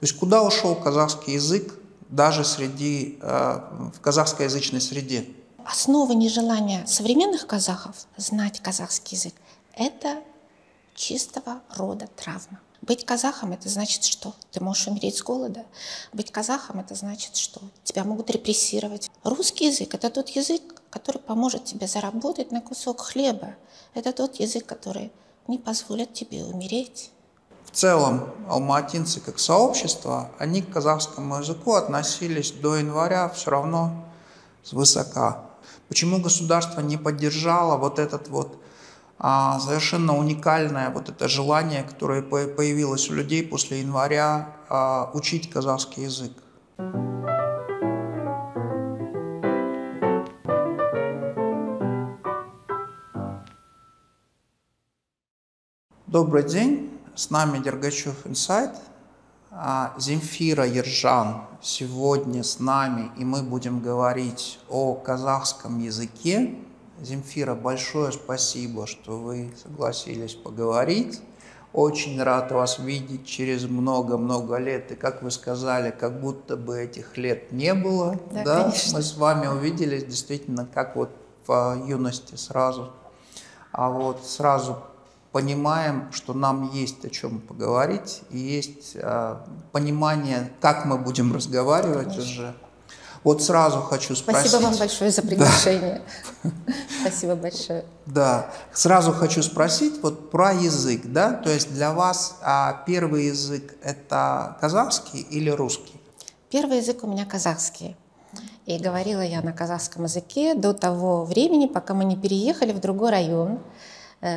То есть куда ушел казахский язык даже среди, в казахскоязычной среде? Основа нежелания современных казахов знать казахский язык – это чистого рода травма. Быть казахом – это значит, что ты можешь умереть с голода. Быть казахом – это значит, что тебя могут репрессировать. Русский язык – это тот язык, который поможет тебе заработать на кусок хлеба. Это тот язык, который не позволит тебе умереть. В целом, алматинцы как сообщество, они к казахскому языку относились до января все равно свысока. Почему государство не поддержало вот этот вот совершенно уникальное вот это желание, которое появилось у людей после января, учить казахский язык? Добрый день. С нами Dergachyov Insight, Земфира Ержан сегодня с нами, и мы будем говорить о казахском языке. Земфира, большое спасибо, что вы согласились поговорить. Очень рад вас видеть через много-много лет, и, как вы сказали, как будто бы этих лет не было. Да, да? Конечно. Мы с вами увиделись действительно как вот в юности сразу, а вот сразу понимаем, что нам есть о чем поговорить, и есть понимание, как мы будем разговаривать. Конечно. Уже. Вот сразу хочу спросить... Спасибо вам большое за приглашение. Да. Спасибо большое. Да. Сразу хочу спросить вот про язык, да? То есть для вас первый язык – это казахский или русский? Первый язык у меня казахский. И говорила я на казахском языке до того времени, пока мы не переехали в другой район,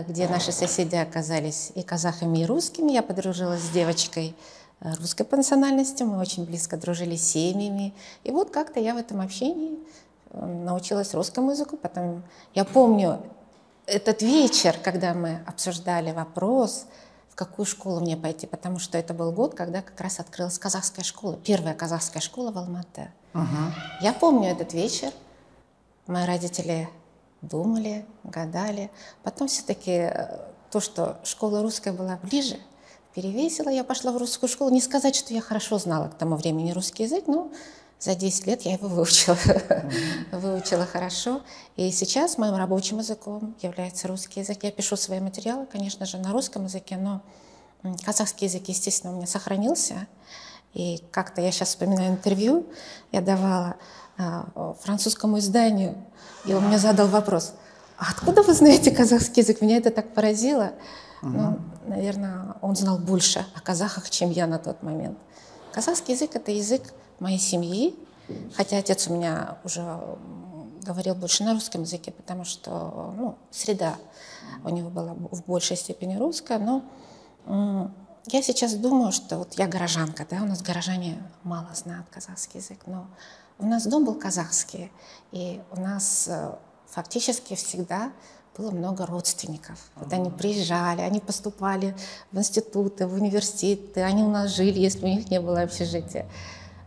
где наши соседи оказались и казахами, и русскими. Я подружилась с девочкой русской по национальности, мы очень близко дружили с семьями. И вот как-то я в этом общении научилась русскому языку. Потом я помню этот вечер, когда мы обсуждали вопрос, в какую школу мне пойти, потому что это был год, когда как раз открылась казахская школа, первая казахская школа в Алматы. Я помню этот вечер, мои родители... думали, гадали. Потом все-таки то, что школа русская была ближе, перевесила. Я пошла в русскую школу. Не сказать, что я хорошо знала к тому времени русский язык, но за 10 лет я его выучила. Выучила хорошо. И сейчас моим рабочим языком является русский язык. Я пишу свои материалы, конечно же, на русском языке, но казахский язык, естественно, у меня сохранился. И как-то я сейчас вспоминаю интервью, я давала французскому изданию, и он мне задал вопрос: а откуда вы знаете казахский язык? Меня это так поразило. Ну, наверное, он знал больше о казахах, чем я на тот момент. Казахский язык – это язык моей семьи, хотя отец у меня уже говорил больше на русском языке, потому что, ну, среда у него была в большей степени русская, но... Я сейчас думаю, что вот я горожанка, да, у нас горожане мало знают казахский язык, но у нас дом был казахский, и у нас фактически всегда было много родственников. Вот они приезжали, они поступали в институты, в университеты, они у нас жили, если у них не было общежития.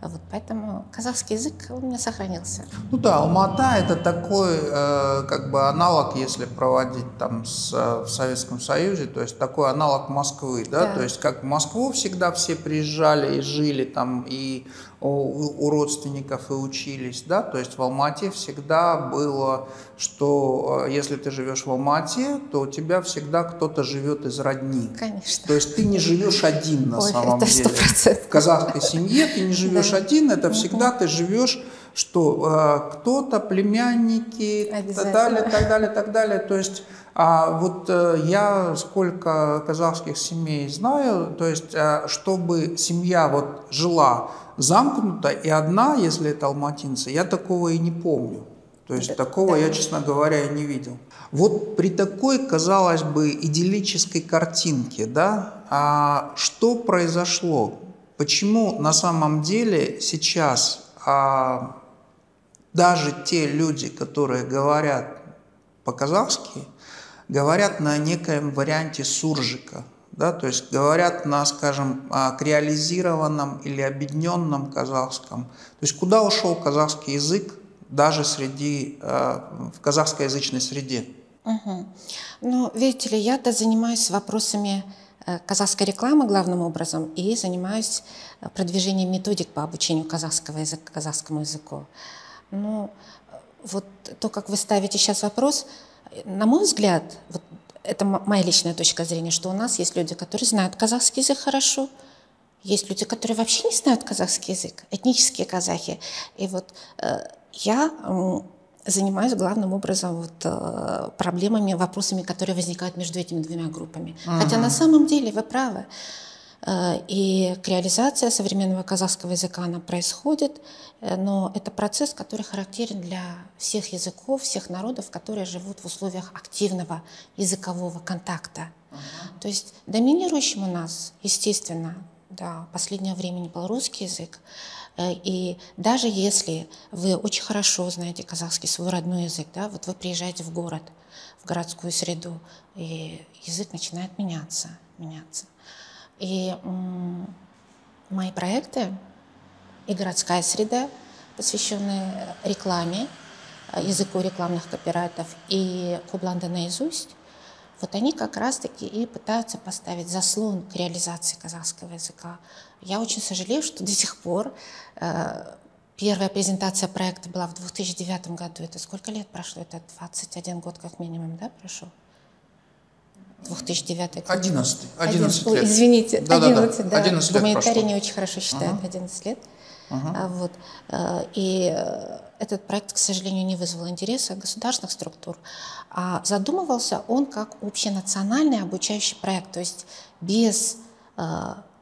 Вот поэтому казахский язык у меня сохранился. Ну да, Алмата – это такой как бы аналог, если проводить там в Советском Союзе, то есть такой аналог Москвы, да? Да. То есть как в Москву всегда все приезжали и жили там, и у родственников и учились, да? То есть в Алмате всегда было, что если ты живешь в Алмате, то у тебя всегда кто-то живет из родни. Конечно. То есть ты не живешь один на самом деле. 100%. В казахской семье ты не живешь один, это всегда ты живешь, что кто-то, племянники, так далее. То есть вот я сколько казахских семей знаю, то есть чтобы семья вот жила замкнута и одна, если это алматинцы, я такого и не помню. То есть такого я, честно говоря, и не видел. Вот при такой, казалось бы, идиллической картинке, да, что произошло? Почему на самом деле сейчас даже те люди, которые говорят по-казахски, говорят на некоем варианте суржика, да, то есть говорят на, скажем, реализированном или объединенном казахском? То есть куда ушел казахский язык даже среди, в казахскоязычной среде? Ну, видите ли, я-то занимаюсь вопросами казахской рекламы главным образом и занимаюсь продвижением методик по обучению казахского языка, казахскому языку. Ну, вот то, как вы ставите сейчас вопрос, на мой взгляд, вот это моя личная точка зрения, что у нас есть люди, которые знают казахский язык хорошо, есть люди, которые вообще не знают казахский язык, этнические казахи. И вот я занимаюсь главным образом вот проблемами, вопросами, которые возникают между этими двумя группами. Хотя на самом деле вы правы. И реализация современного казахского языка, она происходит, но это процесс, который характерен для всех языков, всех народов, которые живут в условиях активного языкового контакта. То есть доминирующим у нас, естественно, да, в последнее время не был русский язык. И даже если вы очень хорошо знаете казахский, свой родной язык, да, вот вы приезжаете в город, в городскую среду, и язык начинает меняться. И мои проекты и городская среда, посвященные рекламе, языку рекламных копирайтов и Қобыланды наизусть, вот они как раз-таки и пытаются поставить заслон к реализации казахского языка. Я очень сожалею, что до сих пор первая презентация проекта была в 2009 году. Это сколько лет прошло? Это 21 год как минимум, да, прошел? 2009. 11 лет. Извините, 11, да. 11 гуманитарии не очень хорошо считают, 11 лет. Вот. И этот проект, к сожалению, не вызвал интереса государственных структур. А задумывался он как общенациональный обучающий проект. То есть без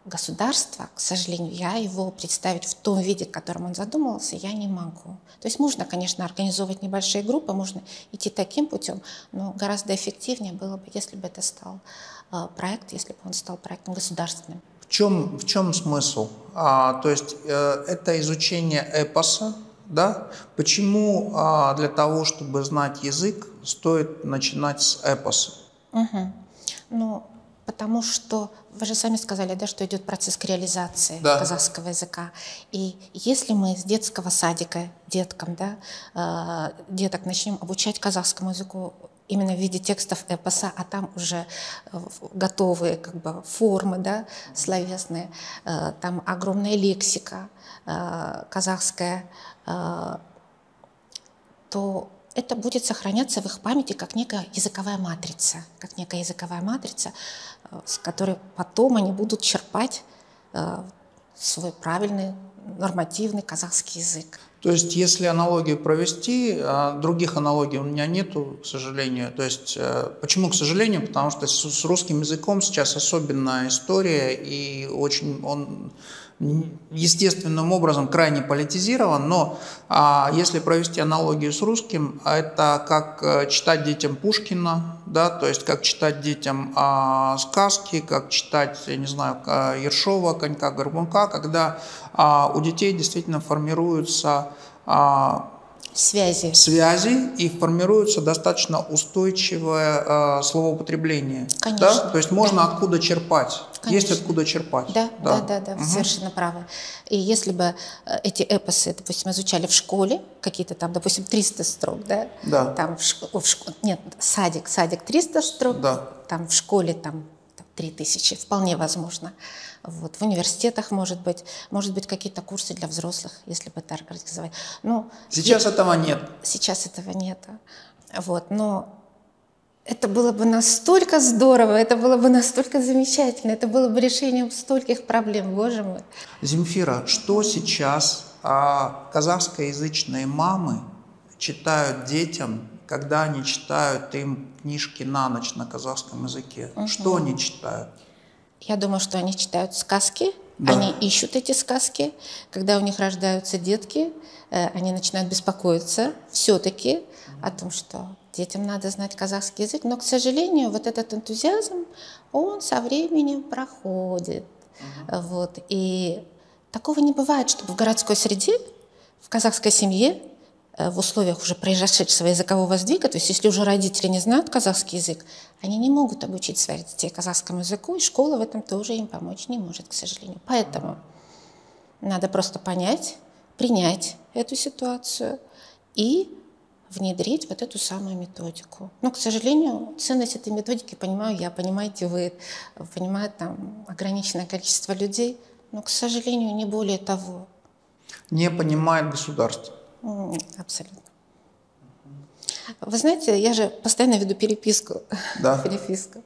государства, к сожалению, я его представить в том виде, в котором он задумывался, я не могу. То есть можно, конечно, организовывать небольшие группы, можно идти таким путем, но гораздо эффективнее было бы, если бы это стал проект, если бы он стал проектом государственным. В чем смысл? То есть это изучение эпоса, да? Почему для того, чтобы знать язык, стоит начинать с эпоса? Ну, потому что, вы же сами сказали, да, что идет процесс реализации казахского языка. И если мы с детского садика деток начнем обучать казахскому языку именно в виде текстов эпоса, а там уже готовые как бы формы, да, словесные, там огромная лексика казахская, то это будет сохраняться в их памяти как некая языковая матрица, с которой потом они будут черпать свой правильный, нормативный казахский язык. То есть, если аналогию провести, других аналогий у меня нету, к сожалению. То есть, почему к сожалению? Потому что с русским языком сейчас особенная история, и очень он естественным образом крайне политизирован, но если провести аналогию с русским, это как читать детям Пушкина, да, то есть как читать детям сказки, как читать, я не знаю, Ершова, Конька, Горбунка, когда у детей действительно формируются связи и формируется достаточно устойчивое словоупотребление. Конечно. Да? То есть можно откуда черпать. Конечно. Есть откуда черпать. Да. Вы совершенно правы. И если бы эти эпосы, допустим, изучали в школе, какие-то там, допустим, 300 строк, да? Да. Там садик 300 строк, да. Там в школе там 3000, вполне возможно. Вот, в университетах, может быть какие-то курсы для взрослых, если бы это организовать. Ну, сейчас этого нет. Вот, но это было бы настолько здорово, это было бы настолько замечательно, это было бы решением стольких проблем, боже мой. Земфира, что сейчас казахскоязычные мамы читают детям, когда они читают им книжки на ночь на казахском языке? Что они читают? Я думаю, что они читают сказки, они ищут эти сказки. Когда у них рождаются детки, они начинают беспокоиться все-таки о том, что детям надо знать казахский язык. Но, к сожалению, вот этот энтузиазм, он со временем проходит. Вот. И такого не бывает, чтобы в городской среде, в казахской семье, в условиях уже произошедшего языкового сдвига, то есть если уже родители не знают казахский язык, они не могут обучить своих детей казахскому языку, и школа в этом тоже им помочь не может, к сожалению. Поэтому надо просто понять, принять эту ситуацию и внедрить вот эту самую методику. Но, к сожалению, ценность этой методики, понимаю я, понимаете вы, понимает там ограниченное количество людей, но, к сожалению, не более того. Не понимает государство. Абсолютно. Вы знаете, я же постоянно веду переписку. Да. Переписку.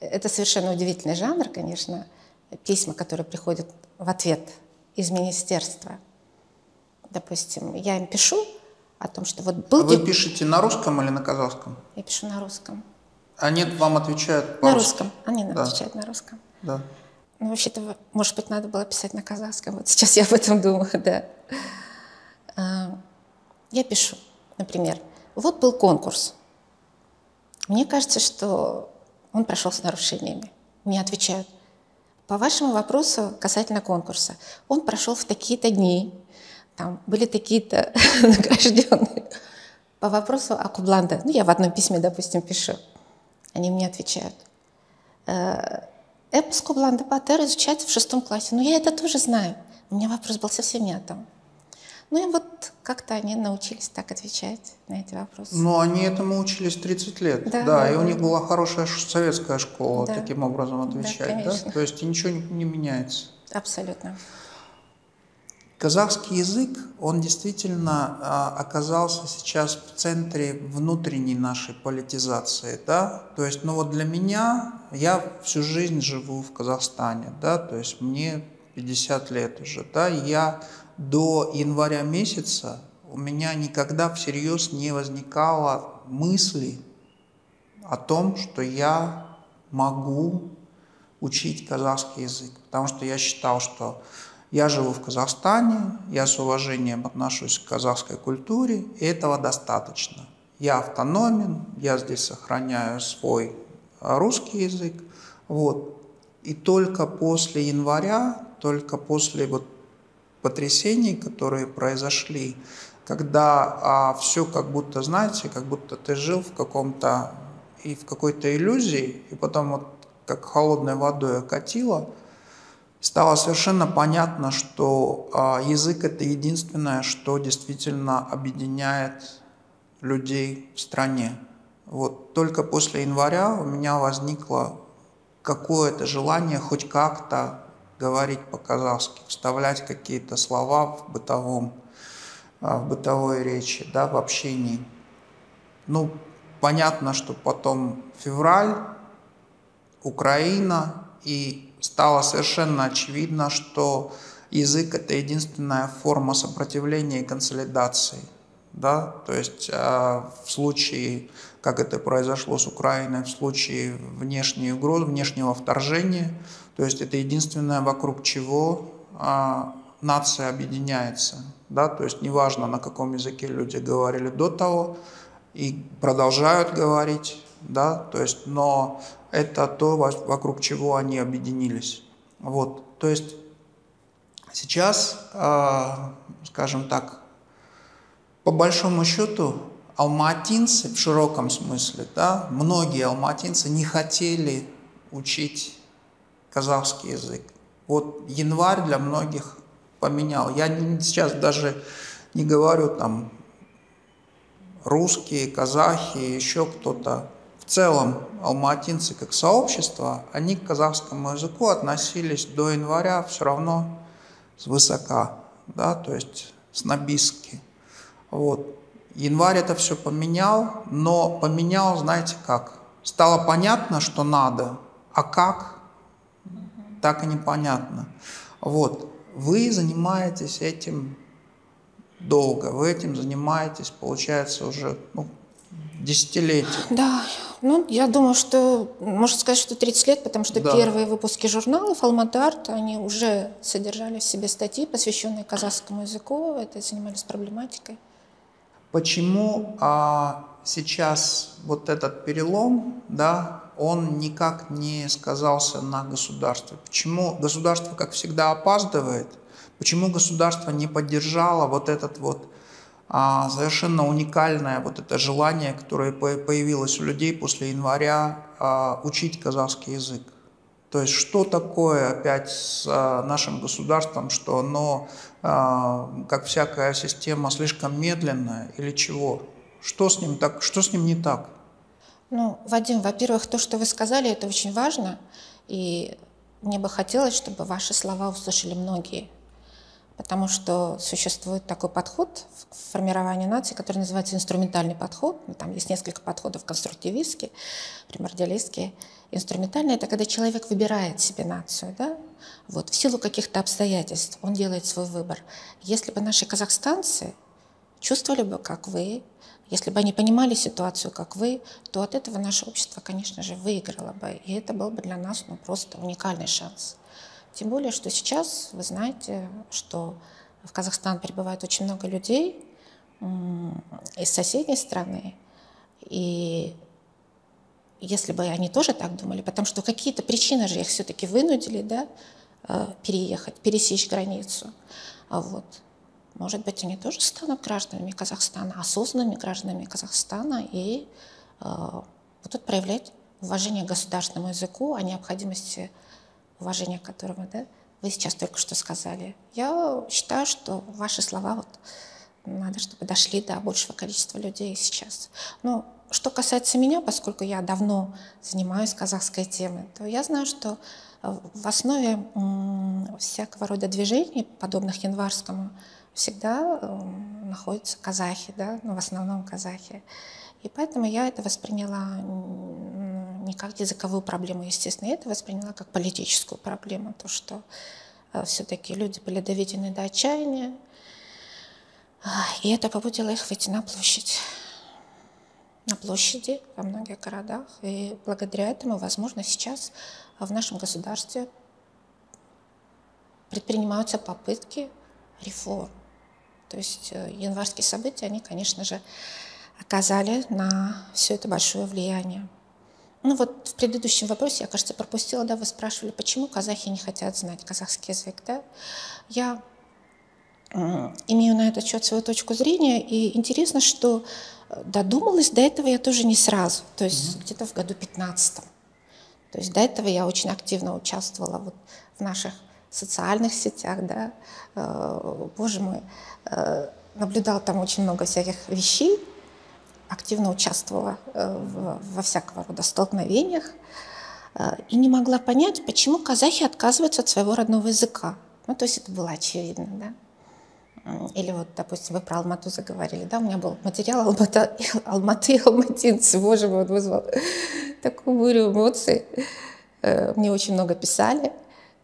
Это совершенно удивительный жанр, конечно, письма, которые приходят в ответ из министерства. Допустим, я им пишу о том, что вот был... А вы пишете на русском или на казахском? Я пишу на русском. Они вам отвечают на русском? Они нам отвечают на русском. Да. Ну, вообще-то, может быть, надо было писать на казахском. Вот сейчас я об этом думаю, да. Я пишу, например, вот был конкурс. Мне кажется, что он прошел с нарушениями. Мне отвечают: по вашему вопросу касательно конкурса, он прошел в такие-то дни, там были такие-то награжденные. По вопросу о Қобыланды, ну, я в одном письме, допустим, пишу. Они мне отвечают: эпос Қобыланды Батыр изучается в 6 классе. Ну, я это тоже знаю. У меня вопрос был совсем не о том. Ну и вот как-то они научились так отвечать на эти вопросы. Ну, они этому учились 30 лет, да, да, и у них была хорошая советская школа, да, таким образом отвечать. Да, да? То есть ничего не меняется. Абсолютно. Казахский язык, он действительно оказался сейчас в центре внутренней нашей политизации, да? То есть, ну вот для меня, я всю жизнь живу в Казахстане, да, то есть мне 50 лет уже, да, я... До января месяца у меня никогда всерьез не возникало мысли о том, что я могу учить казахский язык. Потому что я считал, что я живу в Казахстане, я с уважением отношусь к казахской культуре, и этого достаточно. Я автономен, я здесь сохраняю свой русский язык. Вот. И только после января, только после вот потрясений, которые произошли, когда все как будто, знаете, как будто ты жил в каком-то и в какой-то иллюзии, и потом вот как холодной водой окатило, стало совершенно понятно, что язык — это единственное, что действительно объединяет людей в стране. Вот только после января у меня возникло какое-то желание хоть как-то говорить по-казахски, вставлять какие-то слова в бытовой речи, да, в общении. Ну, понятно, что потом февраль, Украина, и стало совершенно очевидно, что язык — это единственная форма сопротивления и консолидации, да, то есть в случае, как это произошло с Украиной, в случае внешней угрозы, внешнего вторжения, то есть это единственное, вокруг чего нация объединяется. Да? То есть неважно, на каком языке люди говорили до того и продолжают говорить, да? То есть, но это то, вокруг чего они объединились. Вот. То есть сейчас, скажем так, по большому счету, алматинцы в широком смысле, да, многие алматинцы не хотели учить казахский язык. Вот январь для многих поменял. Я сейчас даже не говорю там русские, казахи, еще кто-то. В целом алматинцы как сообщество, они к казахскому языку относились до января все равно свысока, да, то есть снобистски. Вот. Январь это все поменял, но поменял, знаете как? Стало понятно, что надо, а как? Так и непонятно. Вот. Вы занимаетесь этим долго, вы этим занимаетесь, получается, уже, ну, десятилетия. Да, ну, я думаю, что, можно сказать, что 30 лет, потому что да, первые выпуски журналов «Алматы Арт», они уже содержали в себе статьи, посвященные казахскому языку, это занимались проблематикой. Почему сейчас вот этот перелом, да, он никак не сказался на государстве? Почему государство, как всегда, опаздывает? Почему государство не поддержало вот этот вот совершенно уникальное вот это желание, которое появилось у людей после января, учить казахский язык? То есть что такое опять с нашим государством, что оно, как всякая система, слишком медленная или чего? Что с ним так, что с ним не так? Ну, Вадим, во-первых, то, что вы сказали, это очень важно. И мне бы хотелось, чтобы ваши слова услышали многие. Потому что существует такой подход в формировании нации, который называется инструментальный подход. Там есть несколько подходов: конструктивистский, примордиалистский. Инструментальный — это когда человек выбирает себе нацию, да? Вот, в силу каких-то обстоятельств он делает свой выбор. Если бы наши казахстанцы чувствовали бы, как вы, если бы они понимали ситуацию, как вы, то от этого наше общество, конечно же, выиграло бы. И это был бы для нас, ну, просто уникальный шанс. Тем более, что сейчас вы знаете, что в Казахстан прибывает очень много людей из соседней страны. И если бы они тоже так думали, потому что какие-то причины же их все-таки вынудили, да, переехать, пересечь границу. А вот, может быть, они тоже станут гражданами Казахстана, осознанными гражданами Казахстана, и будут проявлять уважение к государственному языку, о необходимости уважения к которому, да, вы сейчас только что сказали. Я считаю, что ваши слова вот надо, чтобы дошли до большего количества людей сейчас. Но что касается меня, поскольку я давно занимаюсь казахской темой, то я знаю, что в основе всякого рода движений, подобных январскому, всегда находятся казахи, да, ну, в основном казахи. И поэтому я это восприняла не как языковую проблему, естественно, я это восприняла как политическую проблему, то, что все-таки люди были доведены до отчаяния, и это побудило их выйти на площадь. На площади во многих городах. И благодаря этому, возможно, сейчас в нашем государстве предпринимаются попытки реформ. То есть январские события, они, конечно же, оказали на все это большое влияние. Ну вот в предыдущем вопросе я, кажется, пропустила, да, вы спрашивали, почему казахи не хотят знать казахский язык, да? Я имею на этот счет свою точку зрения, и интересно, что додумалась до этого я тоже не сразу, то есть где-то в году 15-м. То есть до этого я очень активно участвовала вот в наших социальных сетях, да, боже мой, наблюдала там очень много всяких вещей, активно участвовала во всякого рода столкновениях и не могла понять, почему казахи отказываются от своего родного языка. Ну, то есть это было очевидно, да. Или вот, допустим, вы про Алмату заговорили, да, у меня был материал Алматы и алматинцы, боже мой, он вызвал такую бурю эмоций. Мне очень много писали,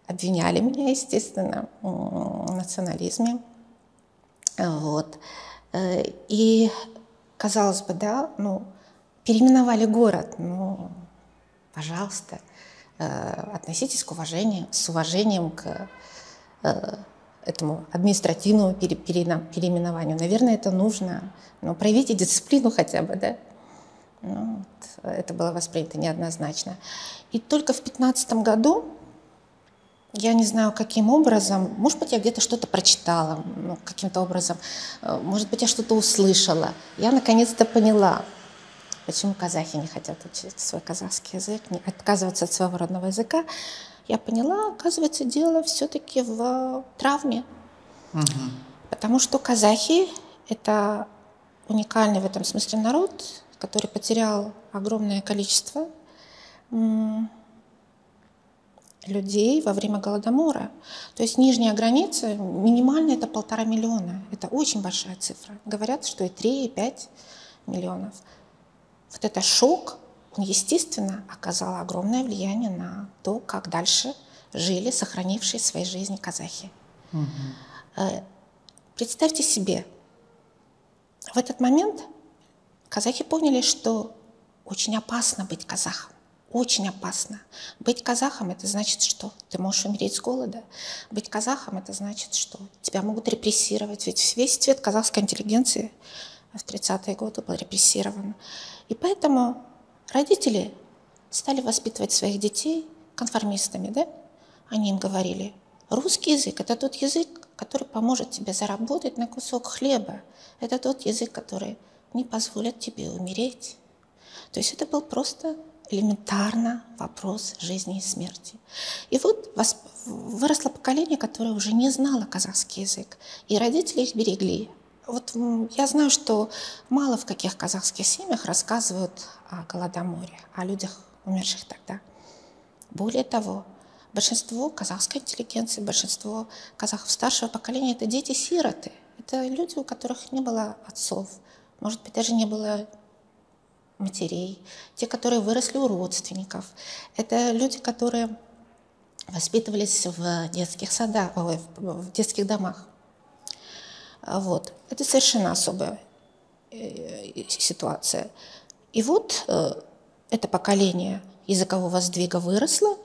обвиняли меня, естественно, в национализме. Вот. И, казалось бы, да, ну, переименовали город, ну, пожалуйста, относитесь к уважению, с уважением к этому административному переименованию. Наверное, это нужно. Ну, проявите дисциплину хотя бы, да? Ну, вот, это было воспринято неоднозначно. И только в 2015 году, я не знаю, каким образом, может быть, я где-то что-то прочитала, ну, каким-то образом, может быть, я что-то услышала. Я наконец-то поняла, почему казахи не хотят учить свой казахский язык, не отказываться от своего родного языка. Я поняла, оказывается, дело все-таки в травме. Потому что казахи — это уникальный в этом смысле народ, который потерял огромное количество людей во время Голодомора. То есть нижняя граница, минимально, это 1,5 миллиона. Это очень большая цифра. Говорят, что и 3, и 5 миллионов. Вот это шок, естественно, оказала огромное влияние на то, как дальше жили сохранившие свои жизни казахи. Представьте себе, в этот момент казахи поняли, что очень опасно быть казахом. Очень опасно. Быть казахом — это значит, что ты можешь умереть с голода. Быть казахом — это значит, что тебя могут репрессировать. Ведь весь цвет казахской интеллигенции в 30-е годы был репрессирован. И поэтому родители стали воспитывать своих детей конформистами, да? Они им говорили, русский язык — это тот язык, который поможет тебе заработать на кусок хлеба. Это тот язык, который не позволит тебе умереть. То есть это был просто элементарно вопрос жизни и смерти. И вот выросло поколение, которое уже не знало казахский язык. И родители их берегли. Вот я знаю, что мало в каких казахских семьях рассказывают о Голодоморе, о людях, умерших тогда. Более того, большинство казахской интеллигенции, большинство казахов старшего поколения – это дети-сироты. Это люди, у которых не было отцов, может быть, даже не было матерей. Те, которые выросли у родственников. Это люди, которые воспитывались в детских садах, в детских домах. Вот. Это совершенно особая ситуация. И вот это поколение языкового сдвига выросло,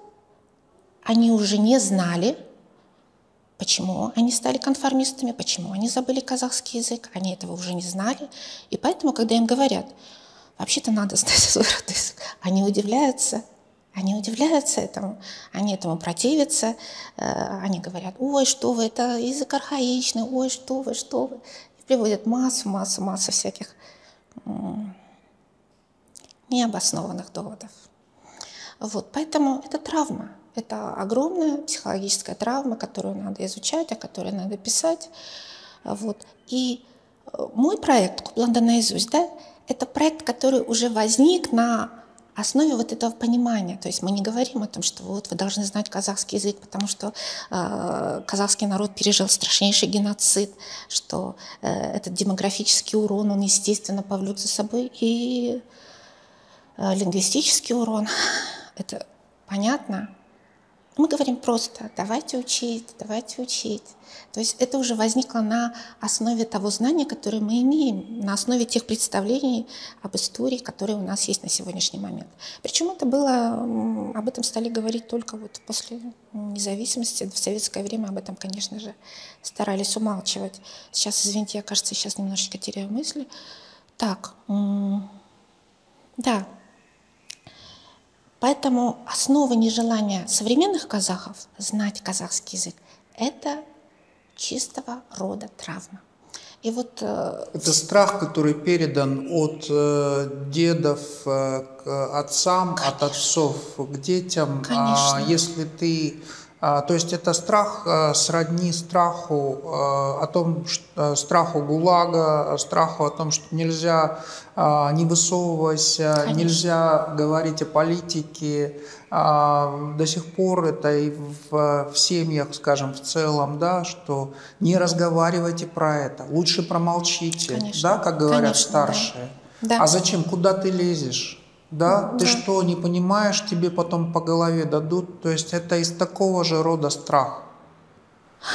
они уже не знали, почему они стали конформистами, почему они забыли казахский язык, они этого уже не знали. И поэтому, когда им говорят, вообще-то надо знать свой родной язык, они удивляются этому, они этому противятся, они говорят, ой, что вы, это язык архаичный, ой, что вы, что вы. И приводят массу всяких необоснованных доводов. Вот, поэтому это травма. Это огромная психологическая травма, которую надо изучать, о которой надо писать. Вот. И мой проект «Қобыланды наизусть», да, это проект, который уже возник на основе вот этого понимания. То есть мы не говорим о том, что вот вы должны знать казахский язык, потому что казахский народ пережил страшнейший геноцид, что этот демографический урон, он, естественно, повлечет за собой и лингвистический урон. Это понятно. Мы говорим просто давайте учить». То есть это уже возникло на основе того знания, которое мы имеем, на основе тех представлений об истории, которые у нас есть на сегодняшний момент. Причем это было, об этом стали говорить только вот после независимости. В советское время об этом, конечно же, старались умалчивать. Сейчас, извините, я, кажется, сейчас немножечко теряю мысли. Так, да. Поэтому основа нежелания современных казахов знать казахский язык – это чистого рода травма. И вот, это страх, который передан от дедов к отцам, конечно, от отцов к детям. Конечно. Если ты, то есть это страх сродни страху о том, что, страху ГУЛАГа, страху о том, что нельзя… не высовывайся, конечно, нельзя говорить о политике. До сих пор это и в семьях, скажем, в целом, да, что не разговаривайте про это, лучше промолчите, конечно, да, как говорят, конечно, старшие. Да. Да. А зачем, куда ты лезешь? Да? Да. Ты что, не понимаешь, тебе потом по голове дадут? То есть это из такого же рода страх.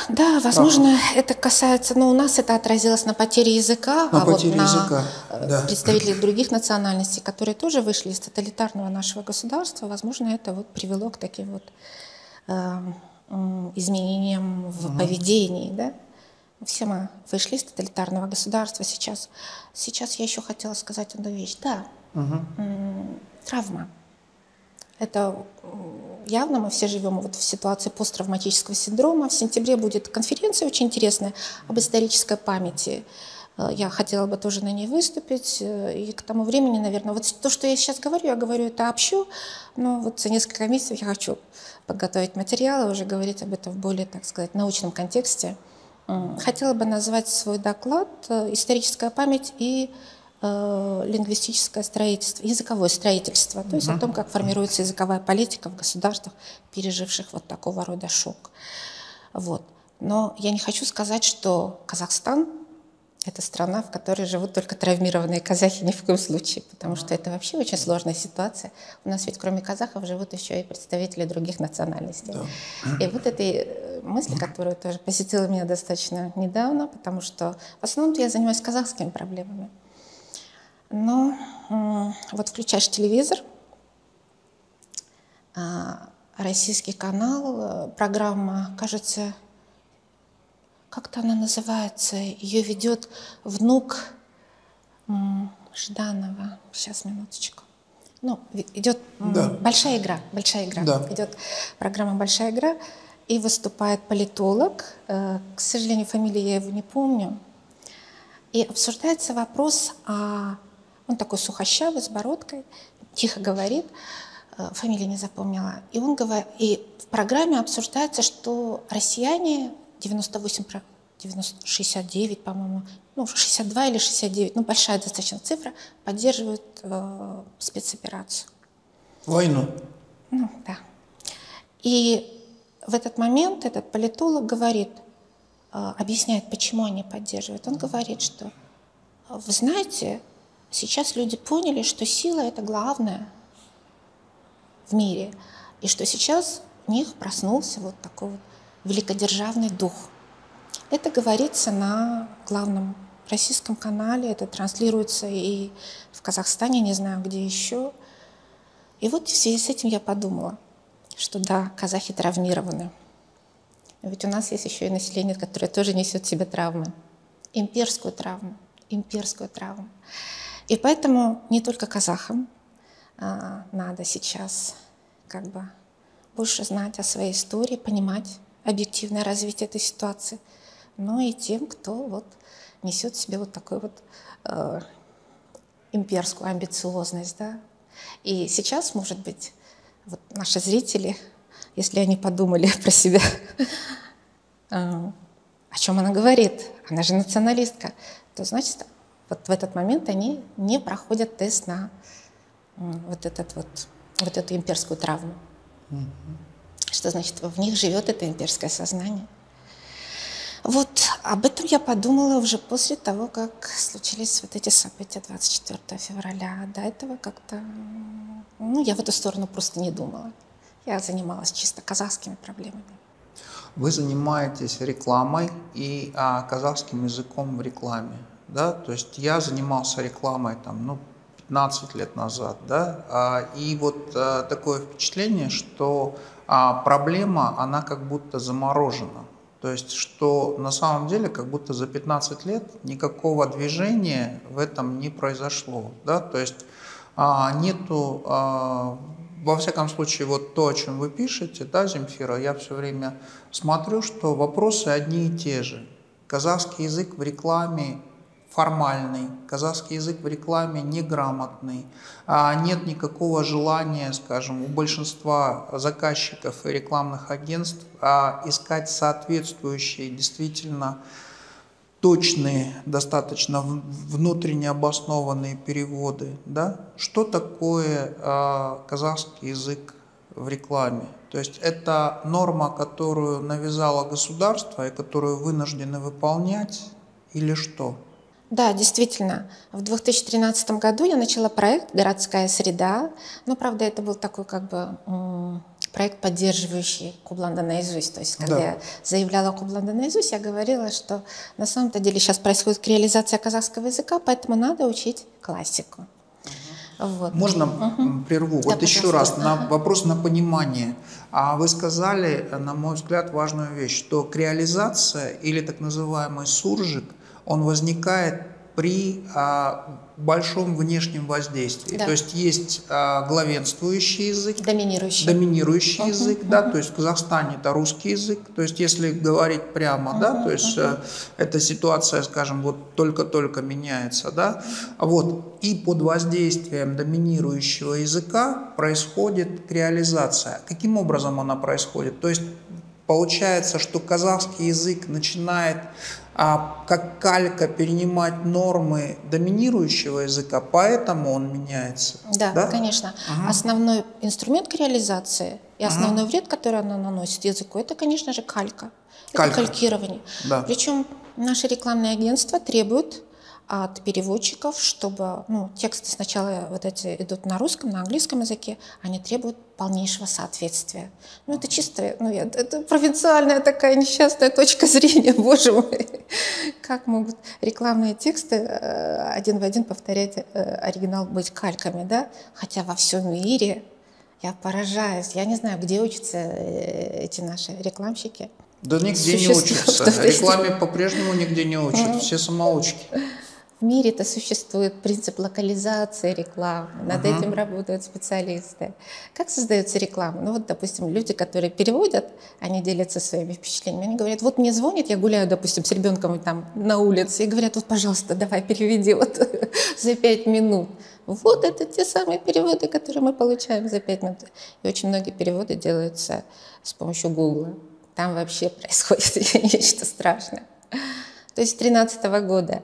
Да, возможно, это касается, но у нас это отразилось на потере языка, а вот на представителей других национальностей, которые тоже вышли из тоталитарного нашего государства, возможно, это вот привело к таким вот изменениям в поведении, да? Все мы вышли из тоталитарного государства сейчас. Сейчас я еще хотела сказать одну вещь. Да, травма. Это явно мы все живем вот в ситуации посттравматического синдрома. В сентябре будет конференция очень интересная об исторической памяти. Я хотела бы тоже на ней выступить. И к тому времени, наверное, вот то, что я сейчас говорю, это общо. Но вот за несколько месяцев я хочу подготовить материалы, уже говорить об этом в более, так сказать, научном контексте. Хотела бы назвать свой доклад «Историческая память и лингвистическое строительство, языковое строительство», то есть о том, как формируется языковая политика в государствах, переживших вот такого рода шок. Вот. Но я не хочу сказать, что Казахстан – это страна, в которой живут только травмированные казахи, ни в коем случае, потому что это вообще очень сложная ситуация. У нас ведь кроме казахов живут еще и представители других национальностей. Да. И вот этой мысли, которая тоже посетила меня достаточно недавно, потому что в основном я занимаюсь казахскими проблемами. Но вот включаешь телевизор, российский канал, программа, кажется, как-то она называется, ее ведет внук Жданова. Сейчас, минуточку. Ну, идет «Большая игра», «Большая игра». Да. Идет программа «Большая игра», и выступает политолог. К сожалению, фамилии я его не помню. И обсуждается вопрос о… Он такой сухощавый, с бородкой, тихо говорит, фамилию не запомнила. И он говорит, и в программе обсуждается, что россияне, 98% 69, по-моему, ну, 62 или 69, ну, большая достаточно цифра, поддерживают спецоперацию. Войну. Ну, да. И в этот момент этот политолог говорит, объясняет, почему они поддерживают. Он говорит, что, вы знаете, сейчас люди поняли, что сила – это главное в мире, и что сейчас в них проснулся вот такой вот великодержавный дух. Это говорится на главном российском канале, это транслируется и в Казахстане, не знаю, где еще. И вот в связи с этим я подумала, что да, казахи травмированы. Ведь у нас есть еще и население, которое тоже несет в себе травмы. Имперскую травму. Имперскую травму. И поэтому не только казахам надо сейчас как бы больше знать о своей истории, понимать объективное развитие этой ситуации, но и тем, кто вот несет в себе вот такую вот имперскую амбициозность, да. И сейчас, может быть, вот наши зрители, если они подумали про себя, о чем она говорит, она же националистка, то значит, вот в этот момент они не проходят тест на вот эту имперскую травму. Что значит, в них живет это имперское сознание. Вот об этом я подумала уже после того, как случились вот эти события 24 февраля. А до этого как-то, ну, я в эту сторону просто не думала. Я занималась чисто казахскими проблемами. Вы занимаетесь рекламой и казахским языком в рекламе, да? То есть я занимался рекламой там, ну, 15 лет назад, да? И вот такое впечатление, что проблема, она как будто заморожена. То есть, что на самом деле, как будто за 15 лет никакого движения в этом не произошло. Да? То есть, нету, во всяком случае, вот то, о чем вы пишете, да, Земфира, я все время смотрю, что вопросы одни и те же. Казахский язык в рекламе формальный, казахский язык в рекламе неграмотный, нет никакого желания, скажем, у большинства заказчиков и рекламных агентств искать соответствующие, действительно точные, достаточно внутренне обоснованные переводы. Да? Что такое казахский язык в рекламе? То есть это норма, которую навязало государство и которую вынуждены выполнять, или что? Да, действительно. В 2013 году я начала проект «Городская среда». Но, правда, это был такой как бы проект, поддерживающий Қобыланды наизусть. То есть, когда я заявляла Қобыланды наизусть, я говорила, что на самом-то деле сейчас происходит реализация казахского языка, поэтому надо учить классику. Вот. Можно прерву? Да, вот пожалуйста. Еще раз на вопрос на понимание. Вы сказали, на мой взгляд, важную вещь, что реализация или так называемый суржик, он возникает при большом внешнем воздействии. Да. То есть есть главенствующий язык, доминирующий язык, да, то есть в Казахстане это русский язык, то есть если говорить прямо, да, то есть эта ситуация, скажем, вот только-только меняется, да, вот, и под воздействием доминирующего языка происходит реализация. Каким образом она происходит? То есть получается, что казахский язык начинает как калька перенимать нормы доминирующего языка, поэтому он меняется. Да, да? Конечно. Основной инструмент к реализации и основной вред, который она наносит языку, это, конечно же, калька. Калька. Это калькирование. Да. Причем наши рекламные агентства требуют от переводчиков, чтобы, ну, тексты сначала вот эти идут на русском, на английском языке, они требуют полнейшего соответствия. Ну, это чисто, ну, это провинциальная такая несчастная точка зрения, боже мой. Как могут рекламные тексты один в один повторять оригинал, быть кальками, да? Хотя во всем мире я поражаюсь, я не знаю, где учатся эти наши рекламщики. Да нигде не учатся, рекламе по-прежнему нигде не учат, все самоучки. В мире-то существует принцип локализации рекламы, над этим работают специалисты. Как создается реклама? Ну вот, допустим, люди, которые переводят, они делятся своими впечатлениями, они говорят, вот мне звонят, я гуляю, допустим, с ребенком там на улице, и говорят, вот, пожалуйста, давай переведи вот за 5 минут. Вот это те самые переводы, которые мы получаем за 5 минут. И очень многие переводы делаются с помощью Google. Там вообще происходит нечто страшное. то есть 2013 года.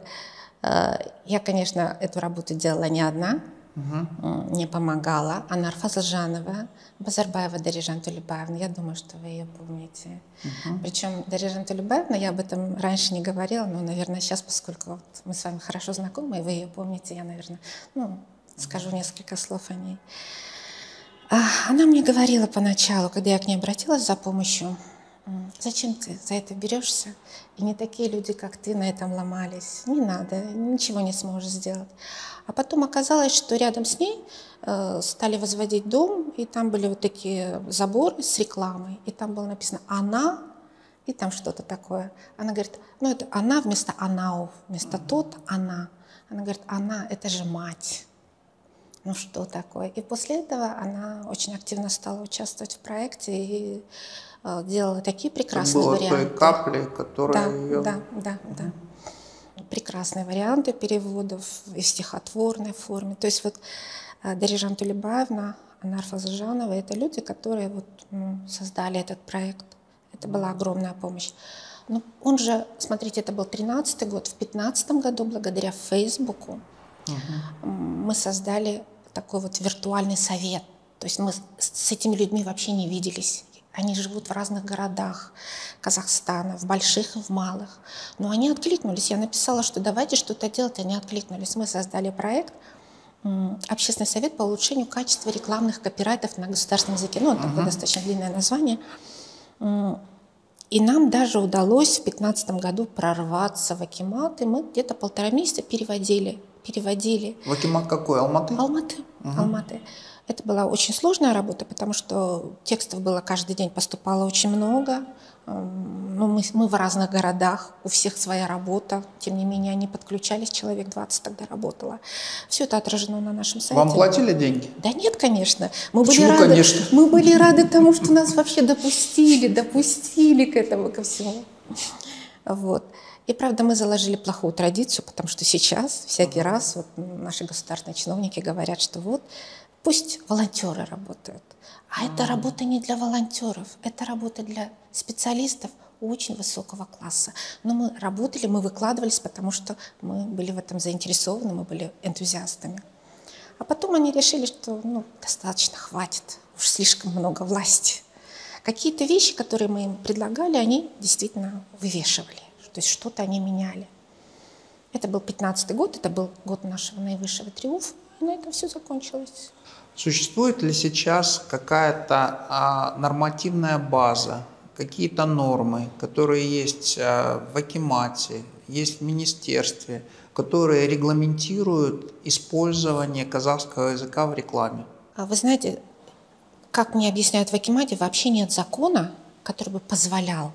Я, конечно, эту работу делала не одна, мне помогала Анар Фазылжанова, Базарбаева Дарижан Тулебаевна, я думаю, что вы ее помните. Причем Дарижан Тулебаевна, я об этом раньше не говорила, но, наверное, сейчас, поскольку вот мы с вами хорошо знакомы, и вы ее помните, я, наверное, ну, скажу несколько слов о ней. Она мне говорила поначалу, когда я к ней обратилась за помощью: зачем ты за это берешься? И не такие люди, как ты, на этом ломались. Не надо, ничего не сможешь сделать. А потом оказалось, что рядом с ней стали возводить дом, и там были вот такие заборы с рекламой, и там было написано «Она», и там что-то такое. Она говорит, ну это «Она» вместо «Анау», вместо «Тот» «Она». Она говорит, «Она» — это же мать. Ну что такое? И после этого она очень активно стала участвовать в проекте и делала такие прекрасные варианты. Той капли, которая прекрасные варианты переводов и в стихотворной форме. То есть вот Дарижан Тулебаевна, Анар Фазылжанова — это люди, которые вот, ну, создали этот проект. Это была огромная помощь. Но он же, смотрите, это был 2013 год. В 2015 году, благодаря Фейсбуку, мы создали такой вот виртуальный совет. То есть мы с этими людьми вообще не виделись. Они живут в разных городах Казахстана, в больших и в малых. Но они откликнулись. Я написала, что давайте что-то делать, они откликнулись. Мы создали проект «Общественный совет по улучшению качества рекламных копирайтов на государственном языке». Ну, такое достаточно длинное название. И нам даже удалось в 2015 году прорваться в Акимат, и мы где-то 1,5 месяца переводили. В Акимат какой? Алматы? Алматы. Алматы. Это была очень сложная работа, потому что текстов было каждый день, поступало очень много. Ну, мы в разных городах, у всех своя работа. Тем не менее, они подключались, человек 20 тогда работало. Все это отражено на нашем сайте. Вам платили деньги? Да нет, конечно. Мы Почему, были рады, конечно? Мы были рады тому, что нас вообще допустили к этому, ко всему. Вот. И, правда, мы заложили плохую традицию, потому что сейчас, всякий раз, вот, наши государственные чиновники говорят, что вот, пусть волонтеры работают. А эта работа не для волонтеров, это работа для специалистов очень высокого класса. Но мы работали, мы выкладывались, потому что мы были в этом заинтересованы, мы были энтузиастами. А потом они решили, что ну, достаточно, хватит, уж слишком много власти. Какие-то вещи, которые мы им предлагали, они действительно вывешивали. То есть что-то они меняли. Это был 2015 год, это был год нашего наивысшего триумфа. И на этом все закончилось. Существует ли сейчас какая-то нормативная база, какие-то нормы, которые есть в Акимате, есть в министерстве, которые регламентируют использование казахского языка в рекламе? Вы знаете, как мне объясняют в Акимате, вообще нет закона, который бы позволял